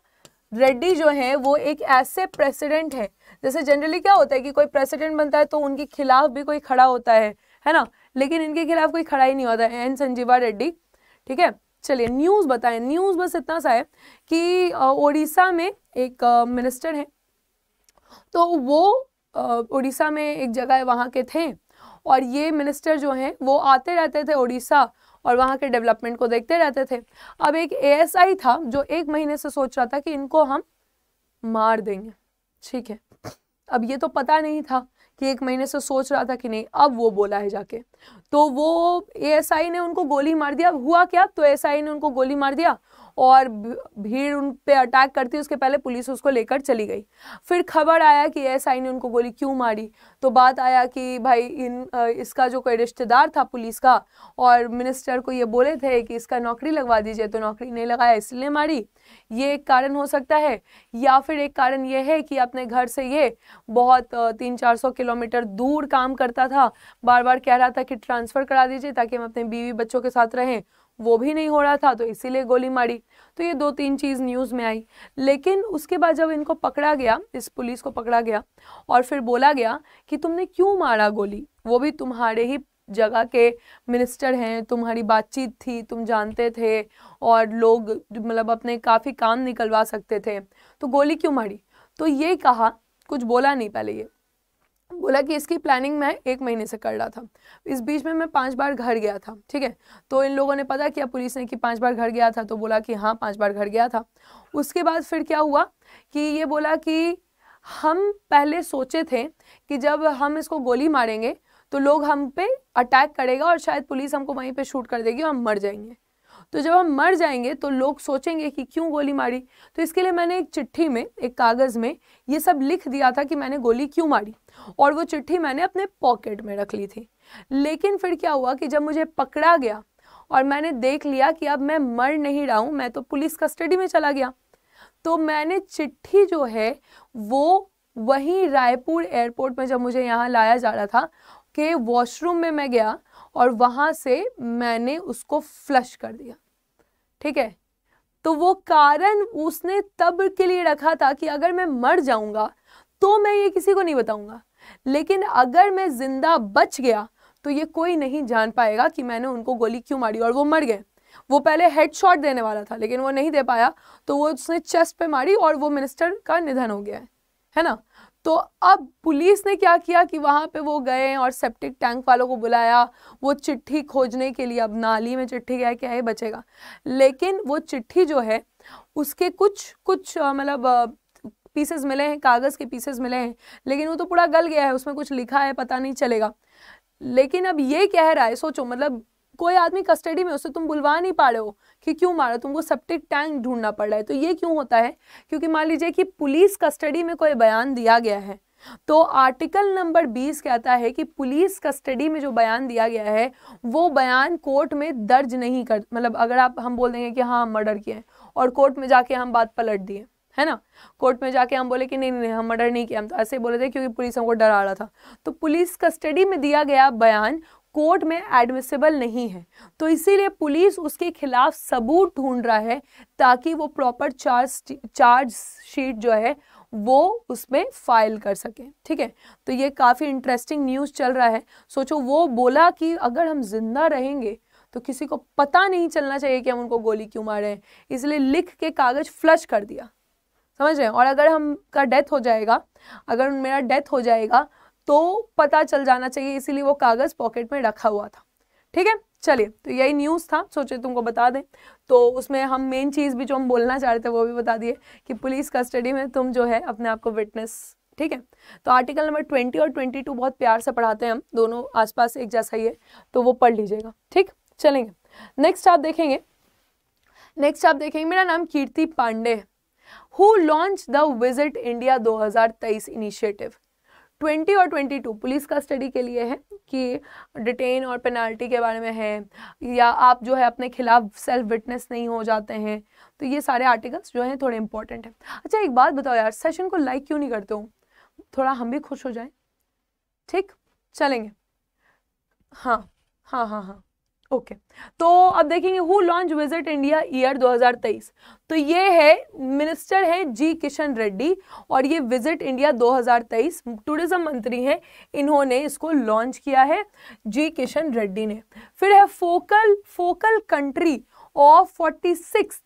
रेड्डी जो है वो एक ऐसे प्रेसिडेंट है, जैसे जनरली क्या होता है कि कोई प्रेसिडेंट बनता है तो उनके खिलाफ भी कोई खड़ा होता है, है ना, लेकिन इनके खिलाफ कोई खड़ा ही नहीं होता है, एन संजीवा रेड्डी, ठीक है। चलिए न्यूज़ बताएं, न्यूज़ बस इतना सा है कि ओडिशा में एक मिनिस्टर हैं, तो वो ओडिशा में एक जगह है वहाँ के थे और ये मिनिस्टर जो हैं वो आते रहते थे ओडिशा और वहाँ के डेवलपमेंट को देखते रहते थे। अब एक एएसआई था जो एक महीने से सोच रहा था कि इनको हम मार देंगे, ठीक है। अब ये तो पता नहीं था कि एक महीने से सोच रहा था कि नहीं, अब वो बोला है जाके, तो वो एएसआई ने उनको गोली मार दिया। अब हुआ क्या, तो एएसआई ने उनको गोली मार दिया और भीड़ उन पे अटैक करती, उसके पहले पुलिस उसको लेकर चली गई। फिर खबर आया कि एएसआई ने उनको गोली क्यों मारी, तो बात आया कि भाई इन इसका जो कोई रिश्तेदार था पुलिस का और मिनिस्टर को ये बोले थे कि इसका नौकरी लगवा दीजिए, तो नौकरी नहीं लगाया इसलिए मारी। ये एक कारण हो सकता है, या फिर एक कारण ये है कि अपने घर से ये बहुत तीन चार सौ किलोमीटर दूर काम करता था, बार बार कह रहा था कि ट्रांसफ़र करा दीजिए ताकि हम अपने बीवी बच्चों के साथ रहें, वो भी नहीं हो रहा था तो इसीलिए गोली मारी। तो ये दो तीन चीज़ न्यूज़ में आई। लेकिन उसके बाद जब इनको पकड़ा गया, इस पुलिस को पकड़ा गया और फिर बोला गया कि तुमने क्यों मारा गोली, वो भी तुम्हारे ही जगह के मिनिस्टर हैं, तुम्हारी बातचीत थी, तुम जानते थे और लोग मतलब अपने काफ़ी काम निकलवा सकते थे, तो गोली क्यों मारी। तो ये कहा, कुछ बोला नहीं, पहले ये बोला कि इसकी प्लानिंग मैं एक महीने से कर रहा था, इस बीच में मैं पांच बार घर गया था, ठीक है। तो इन लोगों ने पता किया, पुलिस ने, कि पांच बार घर गया था, तो बोला कि हाँ पांच बार घर गया था। उसके बाद फिर क्या हुआ कि ये बोला कि हम पहले सोचे थे कि जब हम इसको गोली मारेंगे तो लोग हम पे अटैक करेगा और शायद पुलिस हमको वहीं पर शूट कर देगी और हम मर जाएंगे, तो जब हम मर जाएंगे तो लोग सोचेंगे कि क्यों गोली मारी, तो इसके लिए मैंने एक चिट्ठी में, एक कागज़ में ये सब लिख दिया था कि मैंने गोली क्यों मारी और वो चिट्ठी मैंने अपने पॉकेट में रख ली थी। लेकिन फिर क्या हुआ कि जब मुझे पकड़ा गया और मैंने देख लिया कि अब मैं मर नहीं रहा हूँ, मैं तो पुलिस कस्टडी में चला गया, तो मैंने चिट्ठी जो है वो वहीं रायपुर एयरपोर्ट में जब मुझे यहाँ लाया जा रहा था के वॉशरूम में मैं गया और वहाँ से मैंने उसको फ्लश कर दिया, ठीक है। तो वो कारण उसने तब के लिए रखा था कि अगर मैं मर जाऊँगा तो मैं ये किसी को नहीं बताऊँगा, लेकिन अगर मैं जिंदा बच गया तो ये कोई नहीं जान पाएगा कि मैंने उनको गोली क्यों मारी। और वो मर गए, वो पहले हेडशॉट देने वाला था लेकिन वो नहीं दे पाया, तो वो उसने चेस्ट पे मारी और वो मिनिस्टर का निधन हो गया है, है ना। तो अब पुलिस ने क्या किया कि वहाँ पे वो गए और सेप्टिक टैंक वालों को बुलाया वो चिट्ठी खोजने के लिए। अब नाली में चिट्ठी गया, क्या है बचेगा, लेकिन वो चिट्ठी जो है उसके कुछ कुछ मतलब पीसेस मिले हैं, कागज़ के पीसेस मिले हैं, लेकिन वो तो पूरा गल गया है, उसमें कुछ लिखा है पता नहीं चलेगा। लेकिन अब ये कह रहा है, सोचो मतलब कोई आदमी कस्टडी में, उससे तुम बुलवा नहीं पा रहे हो कि क्यों मारा, तुमको सेप्टिक टैंक ढूंढना पड़ रहा है। तो ये क्यों होता है, क्योंकि मान लीजिए कि पुलिस कस्टडी में कोई बयान दिया गया है तो आर्टिकल नंबर बीस कहता है कि पुलिस कस्टडी में जो बयान दिया गया है वो बयान कोर्ट में दर्ज नहीं कर, मतलब अगर आप हम बोल देंगे कि हाँ हम मर्डर किए और कोर्ट में जाके हम बात पलट दिए, है ना, कोर्ट में जाके हम बोले कि नहीं नहीं हम मर्डर नहीं किया, हम तो ऐसे ही बोले थे क्योंकि पुलिस हमको डरा रहा था, तो पुलिस कस्टडी में दिया गया बयान कोर्ट में एडमिसिबल नहीं है, तो इसीलिए पुलिस उसके खिलाफ सबूत ढूंढ रहा है ताकि वो प्रॉपर चार्ज चार्ज शीट जो है वो उसमें फाइल कर सके, ठीक है। तो ये काफ़ी इंटरेस्टिंग न्यूज़ चल रहा है। सोचो वो बोला कि अगर हम जिंदा रहेंगे तो किसी को पता नहीं चलना चाहिए कि हम उनको गोली क्यों मारे हैं, इसलिए लिख के कागज़ फ्लश कर दिया, समझ रहे हैं। और अगर हम का डेथ हो जाएगा, अगर मेरा डेथ हो जाएगा तो पता चल जाना चाहिए, इसीलिए वो कागज़ पॉकेट में रखा हुआ था। ठीक है, चलिए तो यही न्यूज़ था, सोचे तुमको बता दें। तो उसमें हम मेन चीज़ भी जो हम बोलना चाह रहे थे वो भी बता दिए कि पुलिस कस्टडी में तुम जो है अपने आप को विटनेस, ठीक है। तो आर्टिकल नंबर ट्वेंटी और ट्वेंटी टू बहुत प्यार से पढ़ाते हैं हम, दोनों आसपास एक जैसा ही है, तो वो पढ़ लीजिएगा। ठीक, चलेंगे नेक्स्ट आप देखेंगे, नेक्स्ट आप देखेंगे मेरा नाम कीर्ति पांडे है। Who launch the visit India दो हज़ार तेईस इनिशिएटिव। ट्वेंटी और ट्वेंटी टू पुलिस का स्टडी के लिए है कि डिटेन और पेनाल्टी के बारे में है, या आप जो है अपने खिलाफ सेल्फ विटनेस नहीं हो जाते हैं, तो ये सारे आर्टिकल्स जो हैं थोड़े इंपॉर्टेंट हैं। अच्छा एक बात बताओ यार, सेशन को लाइक क्यों नहीं करते हो, थोड़ा हम भी खुश हो जाएं। ठीक, चलेंगे, हाँ हाँ हाँ हाँ ओके okay. तो अब देखेंगे who launch visit India year दो हज़ार तेईस। तो ये है मिनिस्टर है जी किशन रेड्डी और ये विजिट इंडिया दो हज़ार तेईस टूरिज्म मंत्री हैं, इन्होंने इसको लॉन्च किया है जी किशन रेड्डी ने। फिर है focal focal country of forty six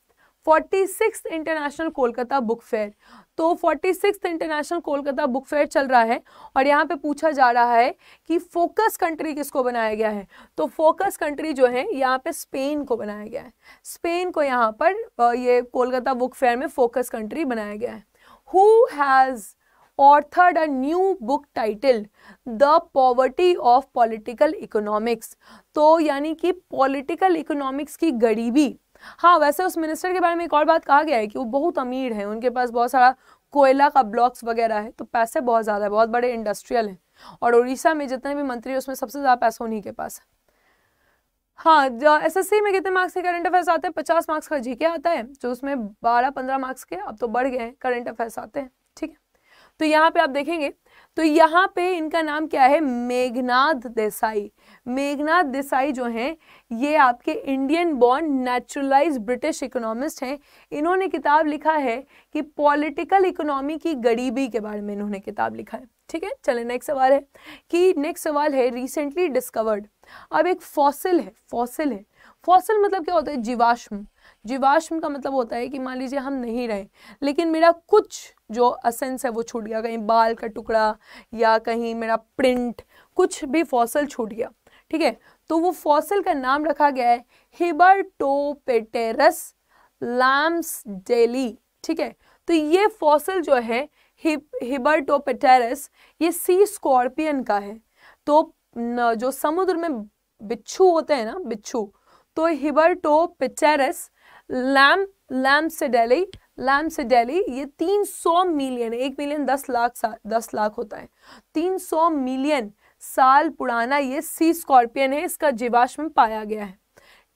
forty six international Kolkata book fair. तो forty six international Kolkata book fair चल रहा है और यहाँ पे पूछा जा रहा है कि फोकस कंट्री किसको बनाया गया है। तो फोकस कंट्री जो है यहाँ पे स्पेन को बनाया गया है, स्पेन को यहाँ पर ये कोलकाता बुक फेयर में फोकस कंट्री बनाया गया है। Who has authored a new book titled the poverty of political economics. तो यानी कि पॉलिटिकल इकोनॉमिक्स की गरीबी, हाँ वैसे उस मिनिस्टर के बारे में एक और बात कहा गया है कि वो बहुत अमीर हैं, उनके पास बहुत सारा कोयला का ब्लॉक्स वगैरह है, तो पैसे बहुत ज़्यादा है, बहुत बड़े इंडस्ट्रियल हैं, और उड़ीसा में जितने भी मंत्री हैं उसमें सबसे ज़्यादा पैसा उन्हीं के पास है। हाँ, एसएससी में कितने मार्क्स के करंट अफेयर्स आते हैं, पचास मार्क्स का जीके आता है, जो उसमें बारह पंद्रह मार्क्स के अब तो बढ़ गए हैं करंट अफेयर्स आते हैं। ठीक है, तो यहाँ पे आप देखेंगे तो यहाँ पे इनका नाम क्या है, मेघनाथ देसाई। मेघनाथ देसाई जो हैं ये आपके Indian born naturalised British economist हैं। इन्होंने किताब लिखा है कि पॉलिटिकल इकोनॉमी की गरीबी के बारे में इन्होंने किताब लिखा है। ठीक है, चले नेक्स्ट सवाल है कि नेक्स्ट सवाल है रिसेंटली डिस्कवर्ड। अब एक फॉसिल है, फॉसिल है फॉसिल मतलब क्या होता है, जीवाश्म। जीवाश्म का मतलब होता है कि मान लीजिए हम नहीं रहे लेकिन मेरा कुछ जो असेंस है वो छूट गया, कहीं बाल का टुकड़ा या कहीं मेरा प्रिंट, कुछ भी फॉसिल छूट गया। ठीक है, तो वो फॉसिल का नाम रखा गया है हिबरटोपेटेरस लैम्सडेली। ठीक है, तो ये फॉसिल जो है हिबरटोपेटेरस, ये सी स्कॉर्पियन का है। तो जो समुद्र में बिच्छू होते हैं ना, बिच्छू, तो हिबरटोपेटेरस लैम लैम्सडेली लैम्सडेली ये तीन सौ मिलियन, एक मिलियन दस लाख दस लाख होता है, तीन सौ मिलियन साल पुराना ये सी स्कॉर्पियन है, इसका जीवाश्म पाया गया है।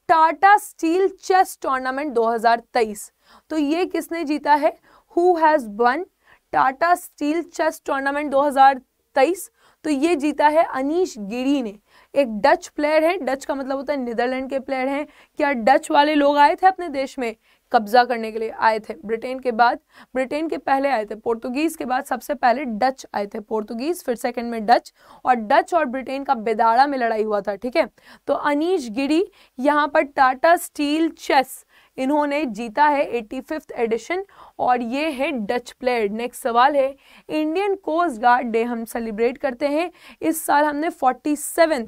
टाटा स्टील चेस टूर्नामेंट दो हज़ार तेईस, तो ये किसने जीता है, who has won Tata steel chess tournament दो हज़ार तेईस। तो ये जीता है अनीश गिरी ने, एक डच प्लेयर है। डच का मतलब होता है नीदरलैंड के प्लेयर हैं। क्या डच वाले लोग आए थे अपने देश में कब्जा करने के लिए? आए थे, ब्रिटेन के बाद, ब्रिटेन के पहले आए थे, पोर्तुगीज के बाद सबसे पहले डच आए थे, पोर्तुगीज, फिर सेकंड में डच, और डच और ब्रिटेन का बेदारा में लड़ाई हुआ था। ठीक है, तो अनीश गिरी यहाँ पर टाटा स्टील चेस इन्होंने जीता है एटी फिफ्थ एडिशन, और ये है डच प्लेयर। नेक्स्ट सवाल है इंडियन कोस्ट गार्ड डे हम सेलिब्रेट करते हैं, इस साल हमने फोर्टी सेवेंथ,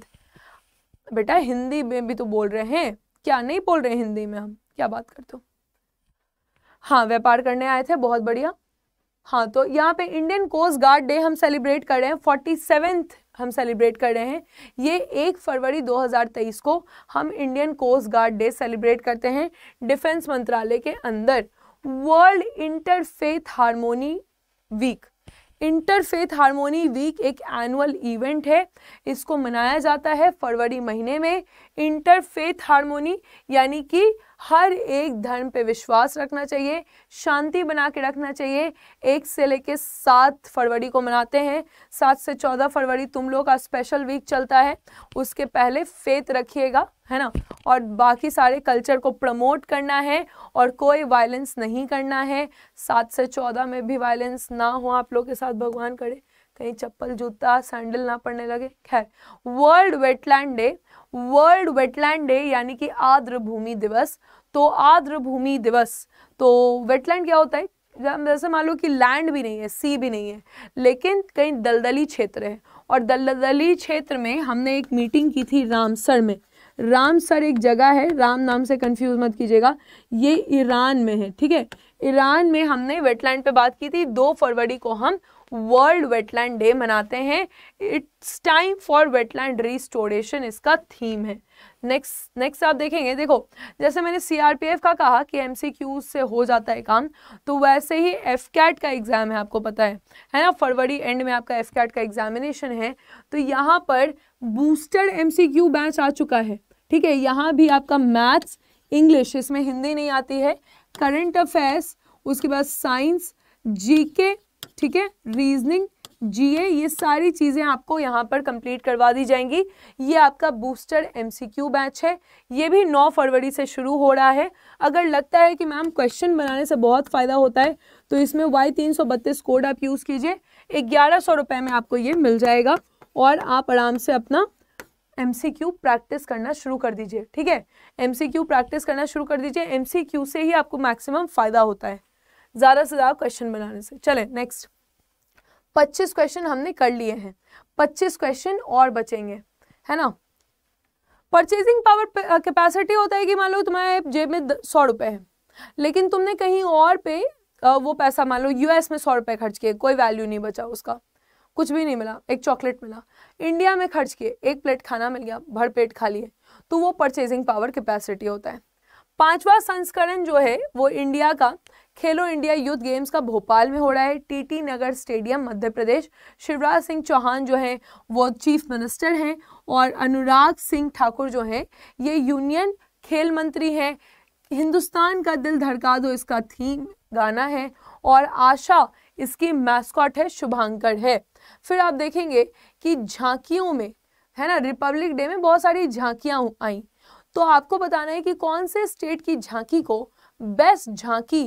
बेटा हिंदी में भी तो बोल रहे हैं, क्या नहीं बोल रहे हिंदी में हम, क्या बात करते हो। हाँ, व्यापार करने आए थे, बहुत बढ़िया। हाँ, तो यहाँ पे इंडियन कोस्ट गार्ड डे हम सेलिब्रेट कर रहे हैं, फोर्टी सेवेंथ हम सेलिब्रेट कर रहे हैं। ये एक फरवरी दो हज़ार तेईस को हम Indian coast guard day celebrate करते हैं डिफेंस मंत्रालय के अंदर। World interfaith harmony week, interfaith harmony week एक एनुअल इवेंट है, इसको मनाया जाता है फरवरी महीने में। इंटरफेथ हार्मोनी यानी कि हर एक धर्म पे विश्वास रखना चाहिए, शांति बना के रखना चाहिए। एक से लेके सात फरवरी को मनाते हैं, सात से चौदह फरवरी तुम लोग का स्पेशल वीक चलता है, उसके पहले फेथ रखिएगा, है ना, और बाकी सारे कल्चर को प्रमोट करना है और कोई वायलेंस नहीं करना है। सात से चौदह में भी वायलेंस ना हो आप लोग के साथ, भगवान करे कहीं चप्पल जूता सैंडल ना पड़ने लगे। खैर, world wetland day, world wetland day यानी कि आर्द्र भूमि दिवस। तो आर्द्र भूमि दिवस, तो वेटलैंड क्या होता है, जैसे मान लो कि लैंड भी नहीं है, सी भी नहीं है, लेकिन कहीं दलदली क्षेत्र है। और दलदली क्षेत्र में हमने एक मीटिंग की थी रामसर में। रामसर एक जगह है, राम नाम से कंफ्यूज मत कीजिएगा, ये ईरान में है, ठीक है। ईरान में हमने वेटलैंड पे बात की थी। दो फरवरी को हम वर्ल्ड वेटलैंड डे मनाते हैं। It's time for wetland restoration इसका थीम है। नेक्स्ट नेक्स्ट आप देखेंगे, देखो जैसे मैंने सीआरपीएफ का कहा कि एमसीक्यूज से हो जाता है काम, तो वैसे ही एफकैट का एग्ज़ाम है, आपको पता है है ना, फरवरी एंड में आपका एफकैट का एग्जामिनेशन है। तो यहाँ पर बूस्टर एमसीक्यू बैच आ चुका है, ठीक है। यहाँ भी आपका मैथ्स, इंग्लिश, इसमें हिंदी नहीं आती है, करंट अफेयर्स, उसके बाद साइंस, जीके, ठीक है, रीजनिंग, जीए, ये सारी चीज़ें आपको यहाँ पर कंप्लीट करवा दी जाएंगी। ये आपका बूस्टर एमसीक्यू बैच है। ये भी नौ फरवरी से शुरू हो रहा है। अगर लगता है कि मैम क्वेश्चन बनाने से बहुत फ़ायदा होता है, तो इसमें वाई तीन सौ बत्तीस कोड आप यूज़ कीजिए, ग्यारह सौ रुपये में आपको ये मिल जाएगा और आप आराम से अपना एमसीक्यू प्रैक्टिस करना शुरू कर दीजिए, ठीक है। एमसीक्यू प्रैक्टिस करना शुरू कर दीजिए, एमसीक्यू से ही आपको मैक्सिमम फ़ायदा होता है, ज़्यादा से ज़्यादा क्वेश्चन बनाने से। चले नेक्स्ट, पच्चीस क्वेश्चन हमने कर लिए हैं, पच्चीस क्वेश्चन और बचेंगे, है ना। परचेजिंग पावर कैपेसिटी होता है कि मान लो तुम्हारे जेब में सौ रुपये है, लेकिन तुमने कहीं और पे वो पैसा, मान लो यूएस में सौ रुपये खर्च किए, कोई वैल्यू नहीं बचा उसका, कुछ भी नहीं मिला, एक चॉकलेट मिला। इंडिया में खर्च किए, एक प्लेट खाना मिल गया, भर पेट खा लिए, तो वो परचेजिंग पावर कैपेसिटी होता है। पांचवा संस्करण जो है वो इंडिया का खेलो इंडिया यूथ गेम्स का भोपाल में हो रहा है, टीटी नगर स्टेडियम, मध्य प्रदेश। शिवराज सिंह चौहान जो हैं वो चीफ मिनिस्टर हैं और अनुराग सिंह ठाकुर जो हैं ये यूनियन खेल मंत्री हैं। हिंदुस्तान का दिल धड़का दो इसका थीम गाना है और आशा इसकी मैस्कॉट है, शुभांकर है। फिर आप देखेंगे कि झांकियों में, है ना, रिपब्लिक डे में बहुत सारी झांकियाँ आई, तो आपको बताना है कि कौन से स्टेट की झांकी को बेस्ट झांकी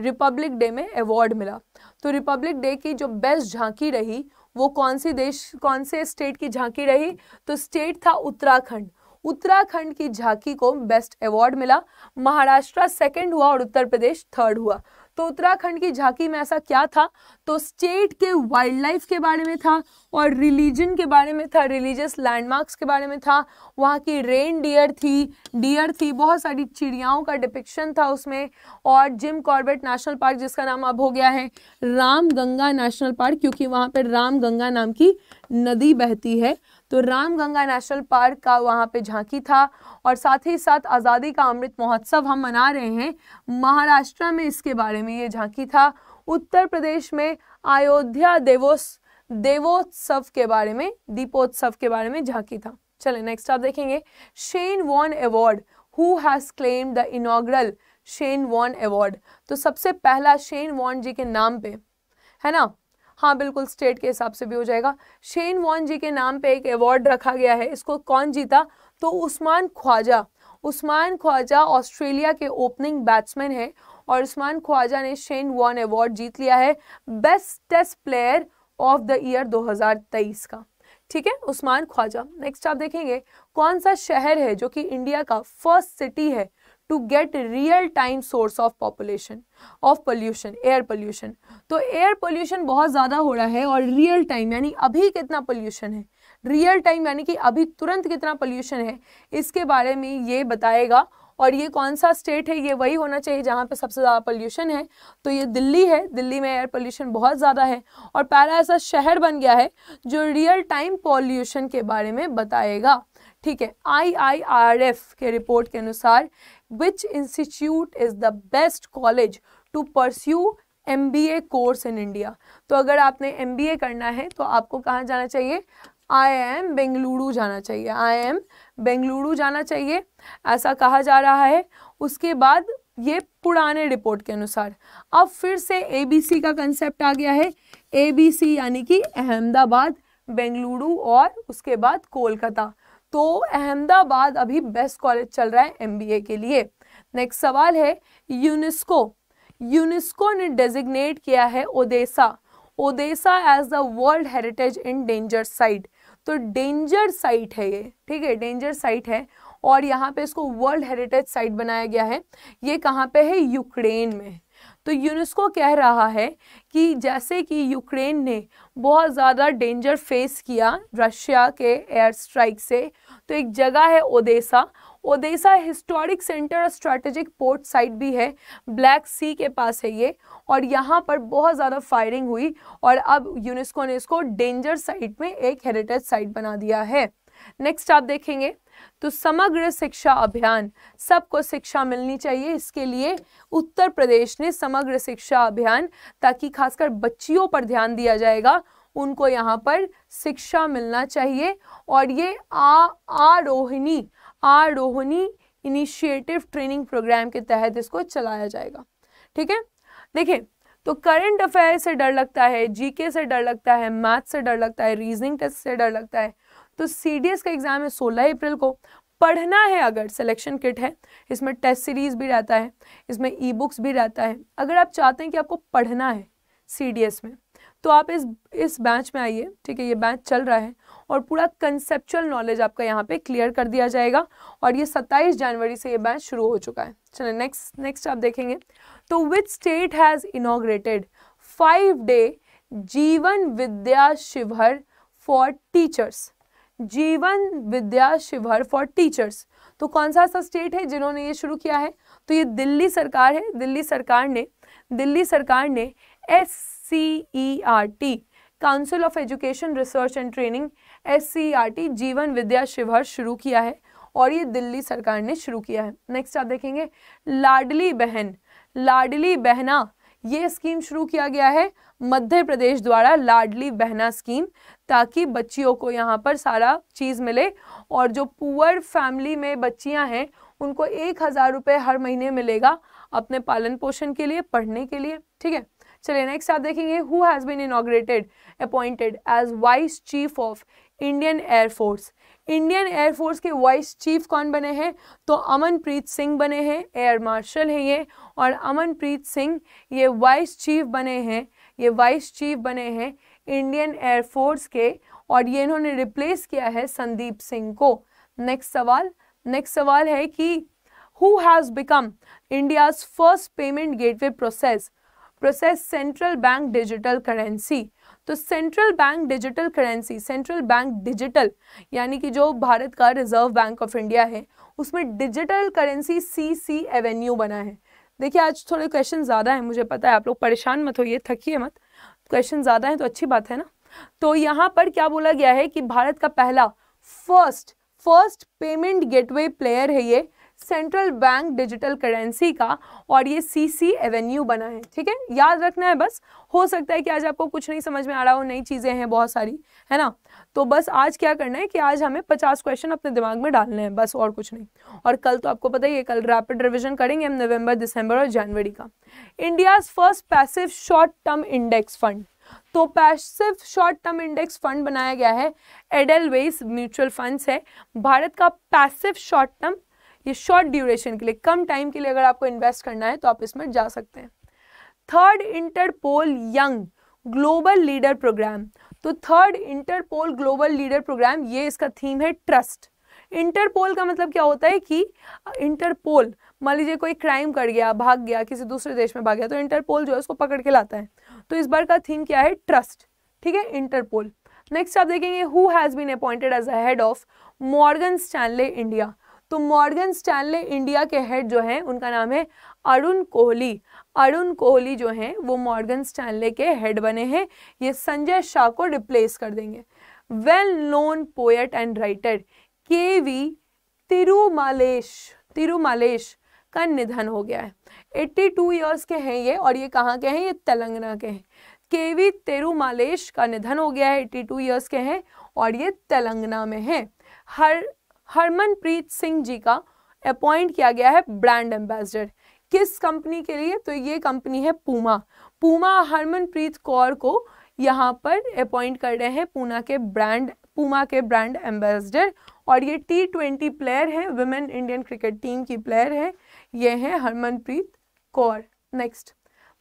रिपब्लिक डे में अवॉर्ड मिला। तो रिपब्लिक डे की जो बेस्ट झांकी रही वो कौन सी देश कौन से स्टेट की झांकी रही, तो स्टेट था उत्तराखंड। उत्तराखंड की झांकी को बेस्ट अवॉर्ड मिला, महाराष्ट्र सेकंड हुआ और उत्तर प्रदेश थर्ड हुआ। तो उत्तराखंड की झांकी में ऐसा क्या था, तो स्टेट के वाइल्ड लाइफ के बारे में था और रिलीजन के बारे में था, रिलीजियस लैंडमार्क्स के बारे में था, वहाँ की रेन डियर थी, डियर थी, बहुत सारी चिड़ियाओं का डिपिक्शन था उसमें। और जिम कॉर्बेट नेशनल पार्क, जिसका नाम अब हो गया है रामगंगा नेशनल पार्क, क्योंकि वहाँ पर रामगंगा नाम की नदी बहती है, तो रामगंगा नेशनल पार्क का वहाँ पे झांकी था। और साथ ही साथ आज़ादी का अमृत महोत्सव हम मना रहे हैं, महाराष्ट्र में इसके बारे में ये झांकी था। उत्तर प्रदेश में अयोध्या देवोस देवोत्सव के बारे में, दीपोत्सव के बारे में झांकी था। चले नेक्स्ट आप देखेंगे, Shane Warne award, who has claimed the inaugural Shane Warne award. तो सबसे पहला शेन वॉन जी के नाम पे, है ना, हाँ बिल्कुल, स्टेट के हिसाब से भी हो जाएगा। शेन वॉन जी के नाम पे एक अवॉर्ड रखा गया है, इसको कौन जीता, तो उस्मान ख्वाजा। उस्मान ख्वाजा ऑस्ट्रेलिया के ओपनिंग बैट्समैन हैं और उस्मान ख्वाजा ने शेन वॉन अवॉर्ड जीत लिया है best test player of the year दो हज़ार तेईस का, ठीक है, उस्मान ख्वाजा। नेक्स्ट आप देखेंगे, कौन सा शहर है जो कि इंडिया का फर्स्ट सिटी है to get real time source of population of pollution, air pollution. तो एयर पोल्यूशन बहुत ज़्यादा हो रहा है और रियल टाइम यानी अभी कितना पोल्यूशन है, रियल टाइम यानी कि अभी तुरंत कितना पोल्यूशन है, इसके बारे में ये बताएगा। और ये कौन सा स्टेट है, ये वही होना चाहिए जहाँ पे सबसे ज़्यादा पोल्यूशन है, तो ये दिल्ली है, दिल्ली में एयर पोल्यूशन बहुत ज़्यादा है। और पहला ऐसा शहर बन गया है जो रियल टाइम पोल्यूशन के बारे में बताएगा, ठीक है। आई आई आर एफ के रिपोर्ट के अनुसार which institute is the best college to pursue M B A course in India. तो अगर आपने एम बी ए करना है तो आपको कहाँ जाना चाहिए, आई एम बेंगलुरु जाना चाहिए, आई एम बेंगलुरु जाना चाहिए, ऐसा कहा जा रहा है। उसके बाद ये पुराने रिपोर्ट के अनुसार अब फिर से ए बी सी का कंसेप्ट आ गया है, ए बी सी यानी कि अहमदाबाद, बेंगलुरु और उसके बाद कोलकाता। तो अहमदाबाद अभी बेस्ट कॉलेज चल रहा है एम बी ए के लिए। नेक्स्ट सवाल है यूनेस्को, यूनेस्को ने डेजिग्नेट किया है Odesa, Odesa as the world heritage in danger site. तो डेंजर साइट है ये, ठीक है, डेंजर साइट है और यहाँ पे इसको वर्ल्ड हेरिटेज साइट बनाया गया है। ये कहाँ पे है, यूक्रेन में। तो यूनेस्को कह रहा है कि जैसे कि यूक्रेन ने बहुत ज़्यादा डेंजर फेस किया रशिया के एयर स्ट्राइक से, तो एक जगह है ओडेसा। ओडेसा हिस्टोरिक सेंटर और स्ट्रैटेजिक पोर्ट साइट भी है, ब्लैक सी के पास है ये, और यहाँ पर बहुत ज़्यादा फायरिंग हुई और अब यूनेस्को ने इसको डेंजर साइट में एक हेरिटेज साइट बना दिया है। नेक्स्ट आप देखेंगे तो समग्र शिक्षा अभियान, सबको शिक्षा मिलनी चाहिए, इसके लिए उत्तर प्रदेश ने समग्र शिक्षा अभियान, ताकि खासकर बच्चियों पर ध्यान दिया जाएगा, उनको यहाँ पर शिक्षा मिलना चाहिए। और ये आ Aarohini Aarohini initiative training programme के तहत इसको चलाया जाएगा। ठीक है, देखिए तो करंट अफेयर से डर लगता है, जीके से डर लगता है, मैथ से डर लगता है, रीजनिंग टेस्ट से डर लगता है। तो सीडीएस का एग्ज़ाम है सोलह अप्रैल को, पढ़ना है अगर, सिलेक्शन किट है, इसमें टेस्ट सीरीज भी रहता है, इसमें ई बुक्स भी रहता है। अगर आप चाहते हैं कि आपको पढ़ना है सीडीएस में तो आप इस इस बैच में आइए। ठीक है, ये बैच चल रहा है और पूरा कंसेप्चुअल नॉलेज आपका यहाँ पे क्लियर कर दिया जाएगा और ये सत्ताईस जनवरी से ये बैच शुरू हो चुका है। चलिए नेक्स्ट नेक्स्ट आप देखेंगे तो which state has inaugurated five day Jeevan Vidya शिविर फॉर टीचर्स, जीवन विद्या शिविर फॉर टीचर्स। तो कौन सा ऐसा स्टेट है जिन्होंने ये शुरू किया है? तो ये दिल्ली सरकार है। दिल्ली सरकार ने दिल्ली सरकार ने S C E R T council of education research and training, S C E R T Jeevan Vidya शिविर शुरू किया है और ये दिल्ली सरकार ने शुरू किया है। नेक्स्ट आप देखेंगे लाडली बहन, लाडली बहना ये स्कीम शुरू किया गया है मध्य प्रदेश द्वारा, लाडली बहना स्कीम, ताकि बच्चियों को यहाँ पर सारा चीज़ मिले और जो पुअर फैमिली में बच्चियाँ हैं उनको एक हज़ार रुपये हर महीने मिलेगा अपने पालन पोषण के लिए, पढ़ने के लिए। ठीक है, चलिए नेक्स्ट आप देखेंगे who has been inaugurated appointed as vice chief of Indian air force. Indian air force के वाइस चीफ कौन बने हैं? तो अमनप्रीत सिंह बने हैं, एयर मार्शल हैं ये, और अमनप्रीत सिंह ये वाइस चीफ बने हैं ये वाइस चीफ बने हैं इंडियन एयरफोर्स के, और ये इन्होंने रिप्लेस किया है संदीप सिंह को। नेक्स्ट सवाल नेक्स्ट सवाल है कि who has become India's first payment gateway process process central bank digital currency. तो central bank digital currency, central bank digital यानी कि जो भारत का रिजर्व बैंक ऑफ इंडिया है उसमें digital currency C C avenue बना है। देखिए आज थोड़े क्वेश्चन ज़्यादा हैं, मुझे पता है, आप लोग परेशान मत होइए, थकिए मत, क्वेश्चन ज़्यादा हैं तो अच्छी बात है ना। तो यहाँ पर क्या बोला गया है कि भारत का पहला first first payment gateway player है ये सेंट्रल बैंक डिजिटल करेंसी का, और ये सी सी एवेन्यू बना है। ठीक है, याद रखना है बस। हो सकता है कि आज आपको कुछ नहीं समझ में आ रहा हो, नई चीज़ें हैं बहुत सारी, है ना। तो बस आज क्या करना है कि आज हमें पचास क्वेश्चन अपने दिमाग में डालने हैं बस, और कुछ नहीं। और कल तो आपको पता ही है, कल रैपिड रिविजन करेंगे हम नवंबर, दिसंबर और जनवरी का। India's first passive short term index fund, तो passive short term index fund बनाया गया है, एडलवेस म्यूचुअल फंड्स है भारत का पैसिव शॉर्ट टर्म, ये शॉर्ट ड्यूरेशन के लिए, कम टाइम के लिए अगर आपको इन्वेस्ट करना है तो आप इसमें जा सकते हैं। Third Interpol young global leader programme, तो third Interpol global leader programme, ये इसका थीम है ट्रस्ट। इंटरपोल का मतलब क्या होता है कि इंटरपोल, मान लीजिए कोई क्राइम कर गया, भाग गया, किसी दूसरे देश में भाग गया, तो इंटरपोल जो है उसको पकड़ के लाता है। तो इस बार का थीम क्या है? ट्रस्ट। ठीक है, इंटरपोल। नेक्स्ट आप देखेंगे who has been appointed as a head of Morgan Stanley India. तो मॉर्गन स्टैनले इंडिया के हेड जो हैं उनका नाम है अरुण कोहली। अरुण कोहली जो हैं वो मॉर्गन स्टैनले के हेड बने हैं, ये संजय शाह को रिप्लेस कर देंगे। Well known poet and writer K V Tirumalesh Tirumalesh का निधन हो गया है। बयासी इयर्स के हैं ये, और ये कहाँ के हैं? ये तेलंगाना के हैं। के वी तिरुमालेश का निधन हो गया है, बयासी इयर्स के हैं और ये तेलंगाना में हैं। हर हरमनप्रीत सिंह जी का अपॉइंट किया गया है ब्रांड एम्बेसडर, किस कंपनी के लिए? तो ये कंपनी है पूमा। पूमा हरमनप्रीत कौर को यहाँ पर अपॉइंट कर रहे हैं पूना के ब्रांड पूमा के ब्रांड एम्बेसडर, और ये टी ट्वेंटी प्लेयर हैं, वुमेन इंडियन क्रिकेट टीम की प्लेयर हैं, ये हैं Harmanpreet Kaur. Next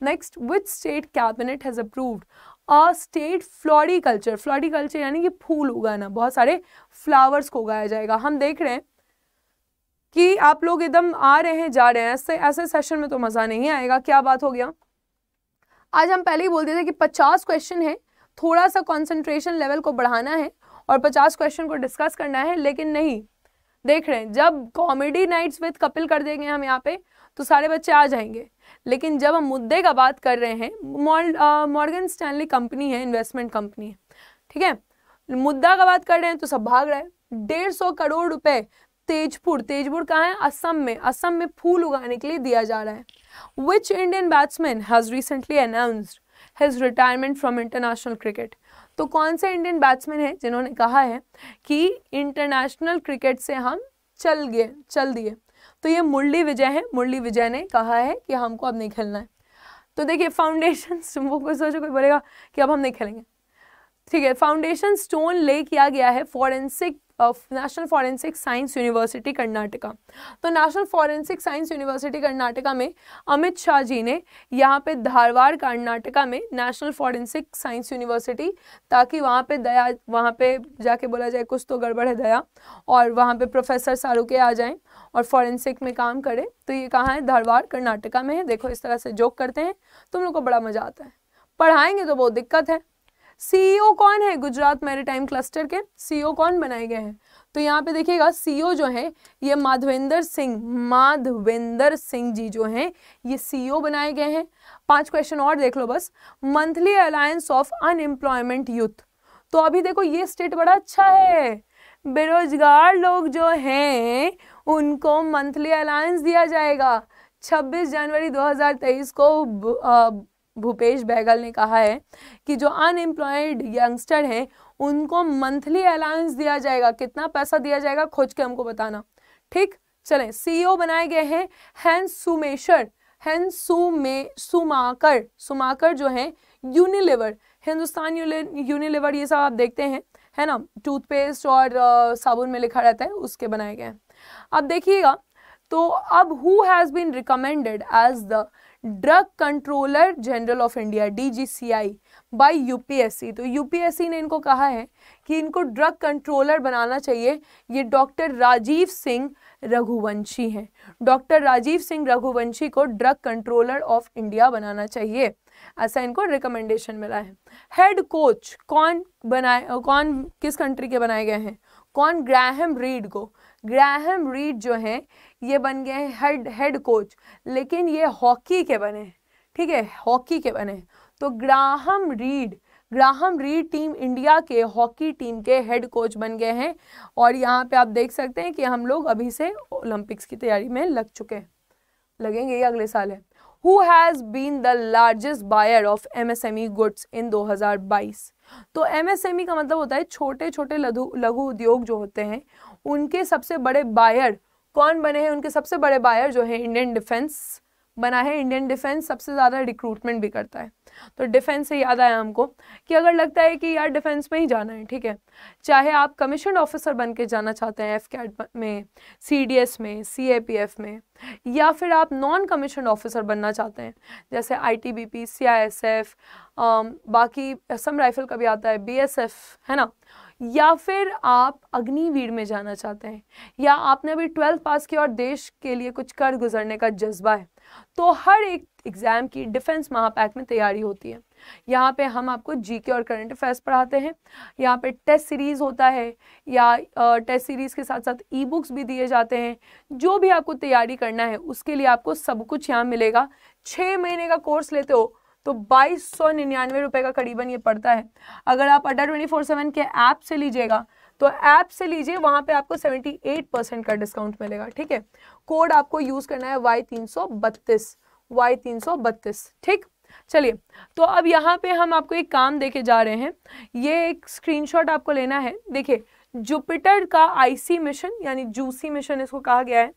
next which state cabinet has approved a state floriculture. Floriculture यानी कि फूल उगाना, बहुत सारे फ्लावर्स को उगाया जाएगा। हम देख रहे हैं कि आप लोग एकदम आ रहे हैं जा रहे हैं, ऐसे ऐसे सेशन में तो मज़ा नहीं आएगा। क्या बात हो गया, आज हम पहले ही बोल दिए थे कि पचास क्वेश्चन है, थोड़ा सा कॉन्सेंट्रेशन लेवल को बढ़ाना है और पचास क्वेश्चन को डिस्कस करना है, लेकिन नहीं देख रहे हैं। जब कॉमेडी नाइट्स विद कपिल कर देंगे हम यहाँ पे तो सारे बच्चे आ जाएंगे, लेकिन जब हम मुद्दे का बात कर रहे हैं, मॉर्गन स्टैनली कंपनी है, इन्वेस्टमेंट कंपनी है, ठीक है, मुद्दा का बात कर रहे हैं तो सब भाग रहा है। डेढ़ सौ करोड़ रुपए तेजपुर, तेजपुर कहाँ है, असम में, असम में फूल उगाने के लिए दिया जा रहा है। Which Indian batsman has recently announced his retirement from international cricket, तो कौन से इंडियन बैट्समैन हैं जिन्होंने कहा है कि इंटरनेशनल क्रिकेट से हम चल गए, चल दिए, तो ये मुरली विजय है। मुरली विजय ने कहा है कि हमको अब नहीं खेलना है। तो देखिए फाउंडेशन, वो कोई सोचो कोई बोलेगा कि अब हम नहीं खेलेंगे, ठीक है, फाउंडेशन स्टोन ले किया गया है forensic national forensic science university Karnataka. तो national forensic science university Karnataka में अमित शाह जी ने यहाँ पे धारवाड़ कर्नाटका में नेशनल फॉरेंसिक साइंस यूनिवर्सिटी, ताकि वहाँ पे दया, वहाँ पे जाके बोला जाए कुछ तो गड़बड़ है दया, और वहाँ पे प्रोफेसर सारुके आ जाएं और फॉरेंसिक में काम करें। तो ये कहाँ है, धारवाड़ कर्नाटका में है। देखो इस तरह से जोक करते हैं, तुम लोग को बड़ा मज़ा आता है, पढ़ाएंगे तो बहुत दिक्कत है। सीईओ कौन है, गुजरात मैरीटाइम क्लस्टर के सीईओ कौन बनाए गए हैं, तो यहाँ पे देखिएगा सीईओ जो है ये माधवेंद्र सिंह, माधवेंद्र सिंह जी जो हैं ये सीईओ बनाए गए हैं। पांच क्वेश्चन और देख लो बस। Monthly alliance of unemployment youth, तो अभी देखो ये स्टेट बड़ा अच्छा है, बेरोजगार लोग जो हैं उनको मंथली अलायंस दिया जाएगा। छब्बीस जनवरी दो हजार तेईस को आ, भूपेश बघेल ने कहा है कि जो अनएम्प्लॉयड यंगस्टर हैं उनको मंथली अलाउंस दिया जाएगा। कितना पैसा दिया जाएगा खोज के हमको बताना, ठीक। चलें, सीईओ बनाए गए हैं हैंस सुमेशर, हैंस सुमे सुमाकर, सुमाकर जो हैं यूनिलीवर, हिंदुस्तान यूनिलीवर, ये सब आप देखते हैं है ना, टूथपेस्ट और आ, साबुन में लिखा रहता है, उसके बनाए गए हैं। अब देखिएगा, तो अब who has been recommended as the drug controller general of India D G C I by U P S C, तो यू पी एस सी ने इनको कहा है कि इनको ड्रग कंट्रोलर बनाना चाहिए। ये डॉक्टर राजीव सिंह रघुवंशी हैं, डॉक्टर राजीव सिंह रघुवंशी को ड्रग कंट्रोलर ऑफ इंडिया बनाना चाहिए, ऐसा इनको रिकमेंडेशन मिला है। हेड कोच कौन बनाए, कौन किस कंट्री के बनाए गए हैं, कौन, ग्राहम रीड को, ग्राहम रीड जो हैं ये बन गए हैं हेड हेड कोच, लेकिन ये हॉकी के बने हैं, ठीक है, हॉकी के बने हैं। तो Graham Reid, Graham Reid team India के हॉकी टीम के हेड कोच बन गए हैं। और यहाँ पे आप देख सकते हैं कि हम लोग अभी से ओलंपिक्स की तैयारी में लग चुके हैं, लगेंगे ये अगले साल है। Who has been the largest buyer of M S M E goods in दो हज़ार बाईस, तो एम एस एम ई का मतलब होता है छोटे छोटे लघु लघु उद्योग जो होते हैं उनके सबसे बड़े बायर कौन बने हैं, उनके सबसे बड़े बायर जो है इंडियन डिफेंस बना है। इंडियन डिफेंस सबसे ज़्यादा रिक्रूटमेंट भी करता है, तो डिफेंस से याद आया हमको कि अगर लगता है कि यार डिफेंस में ही जाना है, ठीक है, चाहे आप कमीशन्ड ऑफिसर बन के जाना चाहते हैं एफ कैट में, सी डी एस में, सी ए पी एफ में, या फिर आप नॉन कमीशन्ड ऑफिसर बनना चाहते हैं जैसे I T B P, C I S F, बाकी असम राइफल का भी आता है, बी एस एफ है ना, या फिर आप अग्निवीर में जाना चाहते हैं, या आपने अभी ट्वेल्थ पास किया और देश के लिए कुछ कर गुजरने का जज्बा है, तो हर एक एग्ज़ाम की डिफेंस महापैक में तैयारी होती है। यहाँ पे हम आपको जीके और करंट अफेयर्स पढ़ाते हैं, यहाँ पे टेस्ट सीरीज़ होता है, या टेस्ट सीरीज़ के साथ साथ ई बुक्स भी दिए जाते हैं। जो भी आपको तैयारी करना है उसके लिए आपको सब कुछ यहाँ मिलेगा। छः महीने का कोर्स लेते हो तो बाईस सौ निन्यानवे रुपये का करीबन ये पड़ता है। अगर आप अड्डा ट्वेंटी फोर सेवन के ऐप से लीजिएगा तो ऐप से लीजिए, वहाँ पे आपको अठहत्तर परसेंट का डिस्काउंट मिलेगा, ठीक है। कोड आपको यूज़ करना है वाई तीन सौ बत्तीस, वाई तीन सौ बत्तीस, ठीक। चलिए, तो अब यहाँ पे हम आपको एक काम देके जा रहे हैं, ये एक स्क्रीनशॉट आपको लेना है। देखिए, जुपिटर का आईसी मिशन यानी जूसी मिशन इसको कहा गया है।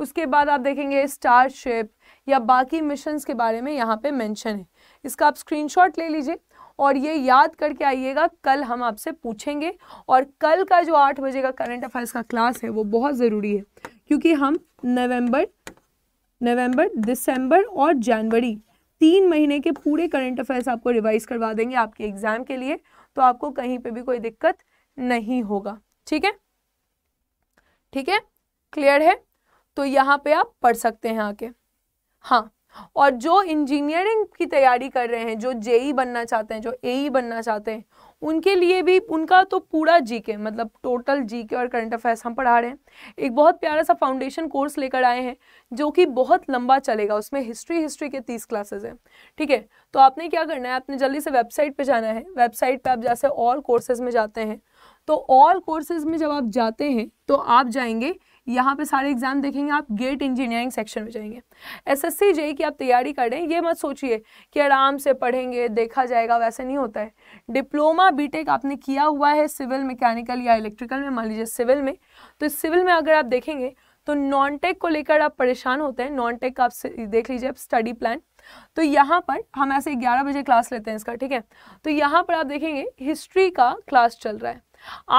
उसके बाद आप देखेंगे स्टारशिप या बाकी मिशंस के बारे में यहाँ पे मेंशन है, इसका आप स्क्रीनशॉट ले लीजिए और ये याद करके आइएगा, कल हम आपसे पूछेंगे। और कल का जो आठ बजे का करंट अफेयर्स का क्लास है वो बहुत ज़रूरी है, क्योंकि हम नवंबर, नवंबर, दिसंबर और जनवरी तीन महीने के पूरे करंट अफेयर्स आपको रिवाइज करवा देंगे आपके एग्ज़ाम के लिए, तो आपको कहीं पे भी कोई दिक्कत नहीं होगा, ठीक है, ठीक है, क्लियर है। तो यहाँ पे आप पढ़ सकते हैं आके। हाँ, और जो इंजीनियरिंग की तैयारी कर रहे हैं, जो जेई बनना चाहते हैं, जो एई बनना चाहते हैं, उनके लिए भी उनका तो पूरा जीके, मतलब टोटल जीके और करंट अफेयर्स हम पढ़ा रहे हैं। एक बहुत प्यारा सा फाउंडेशन कोर्स लेकर आए हैं जो कि बहुत लंबा चलेगा, उसमें हिस्ट्री हिस्ट्री के तीस क्लासेस हैं। ठीक है, तो आपने क्या करना है, आपने जल्दी से वेबसाइट पे जाना है। वेबसाइट पे आप जैसे ऑल कोर्सेज में जाते हैं, तो ऑल कोर्सेज में जब आप जाते हैं तो आप जाएंगे यहाँ पे सारे एग्जाम देखेंगे आप, गेट इंजीनियरिंग सेक्शन में जाएंगे। एसएससी जेई की आप तैयारी कर रहे हैं, ये मत सोचिए कि आराम से पढ़ेंगे देखा जाएगा, वैसे नहीं होता है। डिप्लोमा बीटेक आपने किया हुआ है सिविल मैकेनिकल या इलेक्ट्रिकल में, मान लीजिए सिविल में, तो सिविल में अगर आप देखेंगे तो नॉन टेक को लेकर आप परेशान होते हैं। नॉन टेक का आप देख लीजिए आप स्टडी प्लान, तो यहाँ पर हम ऐसे ग्यारह बजे क्लास लेते हैं इसका। ठीक है, तो यहाँ पर आप देखेंगे हिस्ट्री का क्लास चल रहा है।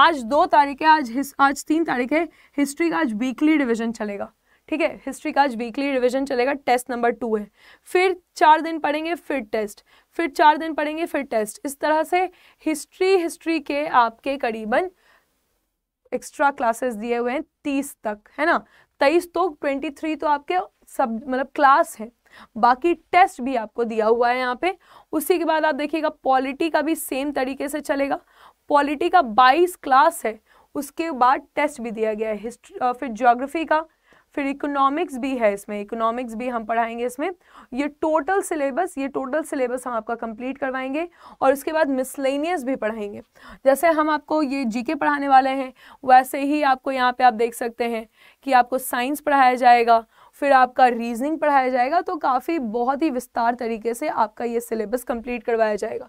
आज दो तारीख है, आज हिस, आज तीन तारीख है। हिस्ट्री का आज वीकली रिवीजन चलेगा। ठीक है, हिस्ट्री का आज वीकली रिवीजन चलेगा, टेस्ट नंबर टू है। फिर चार दिन पढ़ेंगे, फिर टेस्ट, फिर चार दिन पढ़ेंगे, फिर टेस्ट। इस तरह से हिस्ट्री हिस्ट्री के आपके करीबन एक्स्ट्रा क्लासेस दिए हुए हैं तीस तक, है ना। तेईस तो ट्वेंटी थ्री तो आपके सब मतलब क्लास है, बाकी टेस्ट भी आपको दिया हुआ है यहाँ पे। उसी के बाद आप देखिएगा पॉलिटी का भी सेम तरीके से चलेगा। पॉलिटी का बाईस क्लास है, उसके बाद टेस्ट भी दिया गया है। हिस्ट्री, फिर ज्योग्राफी का, फिर इकोनॉमिक्स भी है इसमें, इकोनॉमिक्स भी हम पढ़ाएंगे इसमें। ये टोटल सिलेबस ये टोटल सिलेबस हम आपका कंप्लीट करवाएंगे। और उसके बाद मिसलेनियस भी पढ़ाएंगे, जैसे हम आपको ये जीके पढ़ाने वाले हैं, वैसे ही आपको यहाँ पे आप देख सकते हैं कि आपको साइंस पढ़ाया जाएगा, फिर आपका रीजनिंग पढ़ाया जाएगा। तो काफ़ी बहुत ही विस्तार तरीके से आपका ये सिलेबस कंप्लीट करवाया जाएगा।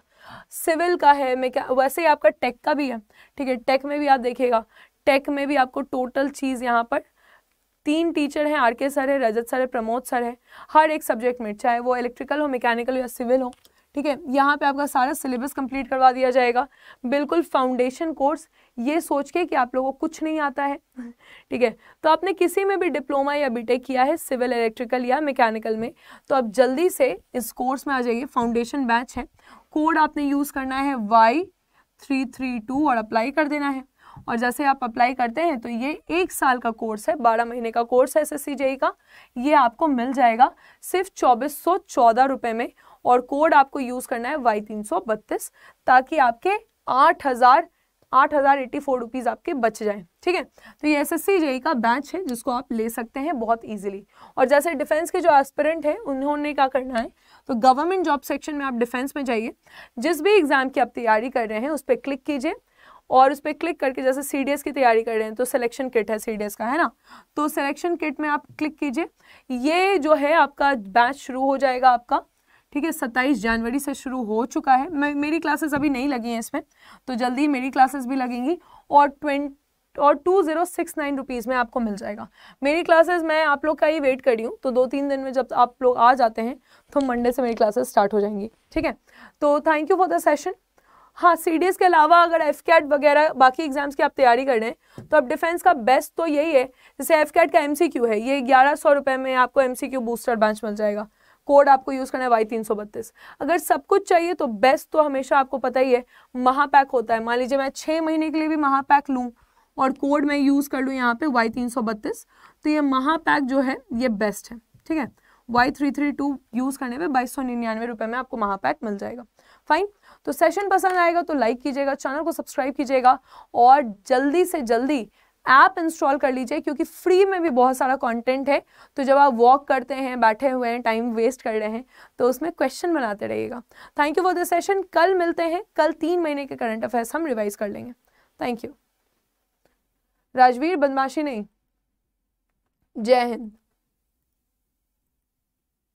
सिविल का है, मैं क्या वैसे ही आपका टेक का भी है। ठीक है, टेक में भी आप देखिएगा, टेक में भी आपको टोटल चीज़ यहाँ पर तीन टीचर हैं, आर के सर है, रजत सर है, प्रमोद सर है। हर एक सब्जेक्ट में, चाहे वो इलेक्ट्रिकल हो, मैकेनिकल या सिविल हो, ठीक है, यहाँ पे आपका सारा सिलेबस कंप्लीट करवा दिया जाएगा। बिल्कुल फाउंडेशन कोर्स, ये सोच के कि आप लोगों को कुछ नहीं आता है। ठीक है, तो आपने किसी में भी डिप्लोमा या बीटेक किया है सिविल, इलेक्ट्रिकल या मैकेनिकल में, तो आप जल्दी से इस कोर्स में आ जाइए। फाउंडेशन बैच है, कोड आपने यूज़ करना है वाई थ्री थ्री टू और अप्लाई कर देना है। और जैसे आप अप्लाई करते हैं तो ये एक साल का कोर्स है, बारह महीने का कोर्स है एसएससी जेई का। ये आपको मिल जाएगा सिर्फ चौबीस सौ चौदह रुपये में, और कोड आपको यूज़ करना है वाई तीन सौ बत्तीस, ताकि आपके आठ हज़ार आठ हज़ार एट्टी फोर रुपीज़ आपके बच जाएँ। ठीक है, तो ये एसएससी जेई का बैच है जिसको आप ले सकते हैं बहुत इजीली। और जैसे डिफेंस के जो एस्पिरेंट हैं उन्होंने क्या करना है, तो गवर्नमेंट जॉब सेक्शन में आप डिफेंस में जाइए, जिस भी एग्ज़ाम की आप तैयारी कर रहे हैं उस पर क्लिक कीजिए। और उस पर क्लिक करके जैसे सी डी एस की तैयारी कर रहे हैं तो सिलेक्शन किट है सी डी एस का, है ना, तो सिलेक्शन किट में आप क्लिक कीजिए। ये जो है आपका बैच शुरू हो जाएगा आपका, ठीक है, सत्ताईस जनवरी से शुरू हो चुका है। मैं मेरी क्लासेस अभी नहीं लगी हैं इसमें, तो जल्दी मेरी क्लासेस भी लगेंगी। और ट्वेंट और two zero six nine rupees में आपको मिल जाएगा। मेरी क्लासेस मैं आप लोग का ही वेट कर रही हूँ, तो दो तीन दिन में जब आप लोग आ जाते हैं तो मंडे से मेरी क्लासेस स्टार्ट हो जाएंगी। ठीक है, तो thank you for the session. हाँ, सी डी एस के अलावा अगर एफ कैट वगैरह बाकी एग्जाम्स की आप तैयारी कर रहे हैं तो आप डिफेंस का बेस्ट तो यही है। जैसे एफ कैट का एम सी क्यू है, ये ग्यारह सौ रुपये में आपको M C Q booster batch मिल जाएगा। कोड आपको यूज़ करना है वाई तीन सौ बत्तीस। अगर सब कुछ चाहिए तो बेस्ट तो हमेशा आपको पता ही है महापैक होता है। मान लीजिए मैं छः महीने के लिए भी महापैक लूँ और कोड मैं यूज़ कर लूँ यहाँ पे वाई तीन सौ बत्तीस, तो ये महापैक जो है ये बेस्ट है। ठीक है, Y three three two use करने पे बाईस सौ निन्यानवे रुपये में आपको महापैक मिल जाएगा। फाइन, तो सेशन पसंद आएगा तो लाइक कीजिएगा, चैनल को सब्सक्राइब कीजिएगा, और जल्दी से जल्दी ऐप इंस्टॉल कर लीजिए, क्योंकि फ्री में भी बहुत सारा कंटेंट है। तो जब आप वॉक करते हैं, बैठे हुए हैं, टाइम वेस्ट कर रहे हैं, तो उसमें क्वेश्चन बनाते रहिएगा। Thank you for the session. कल मिलते हैं, कल तीन महीने के करंट अफेयर्स हम रिवाइज कर लेंगे। Thank you. राजवीर बदमाशी नहीं। जय हिंद।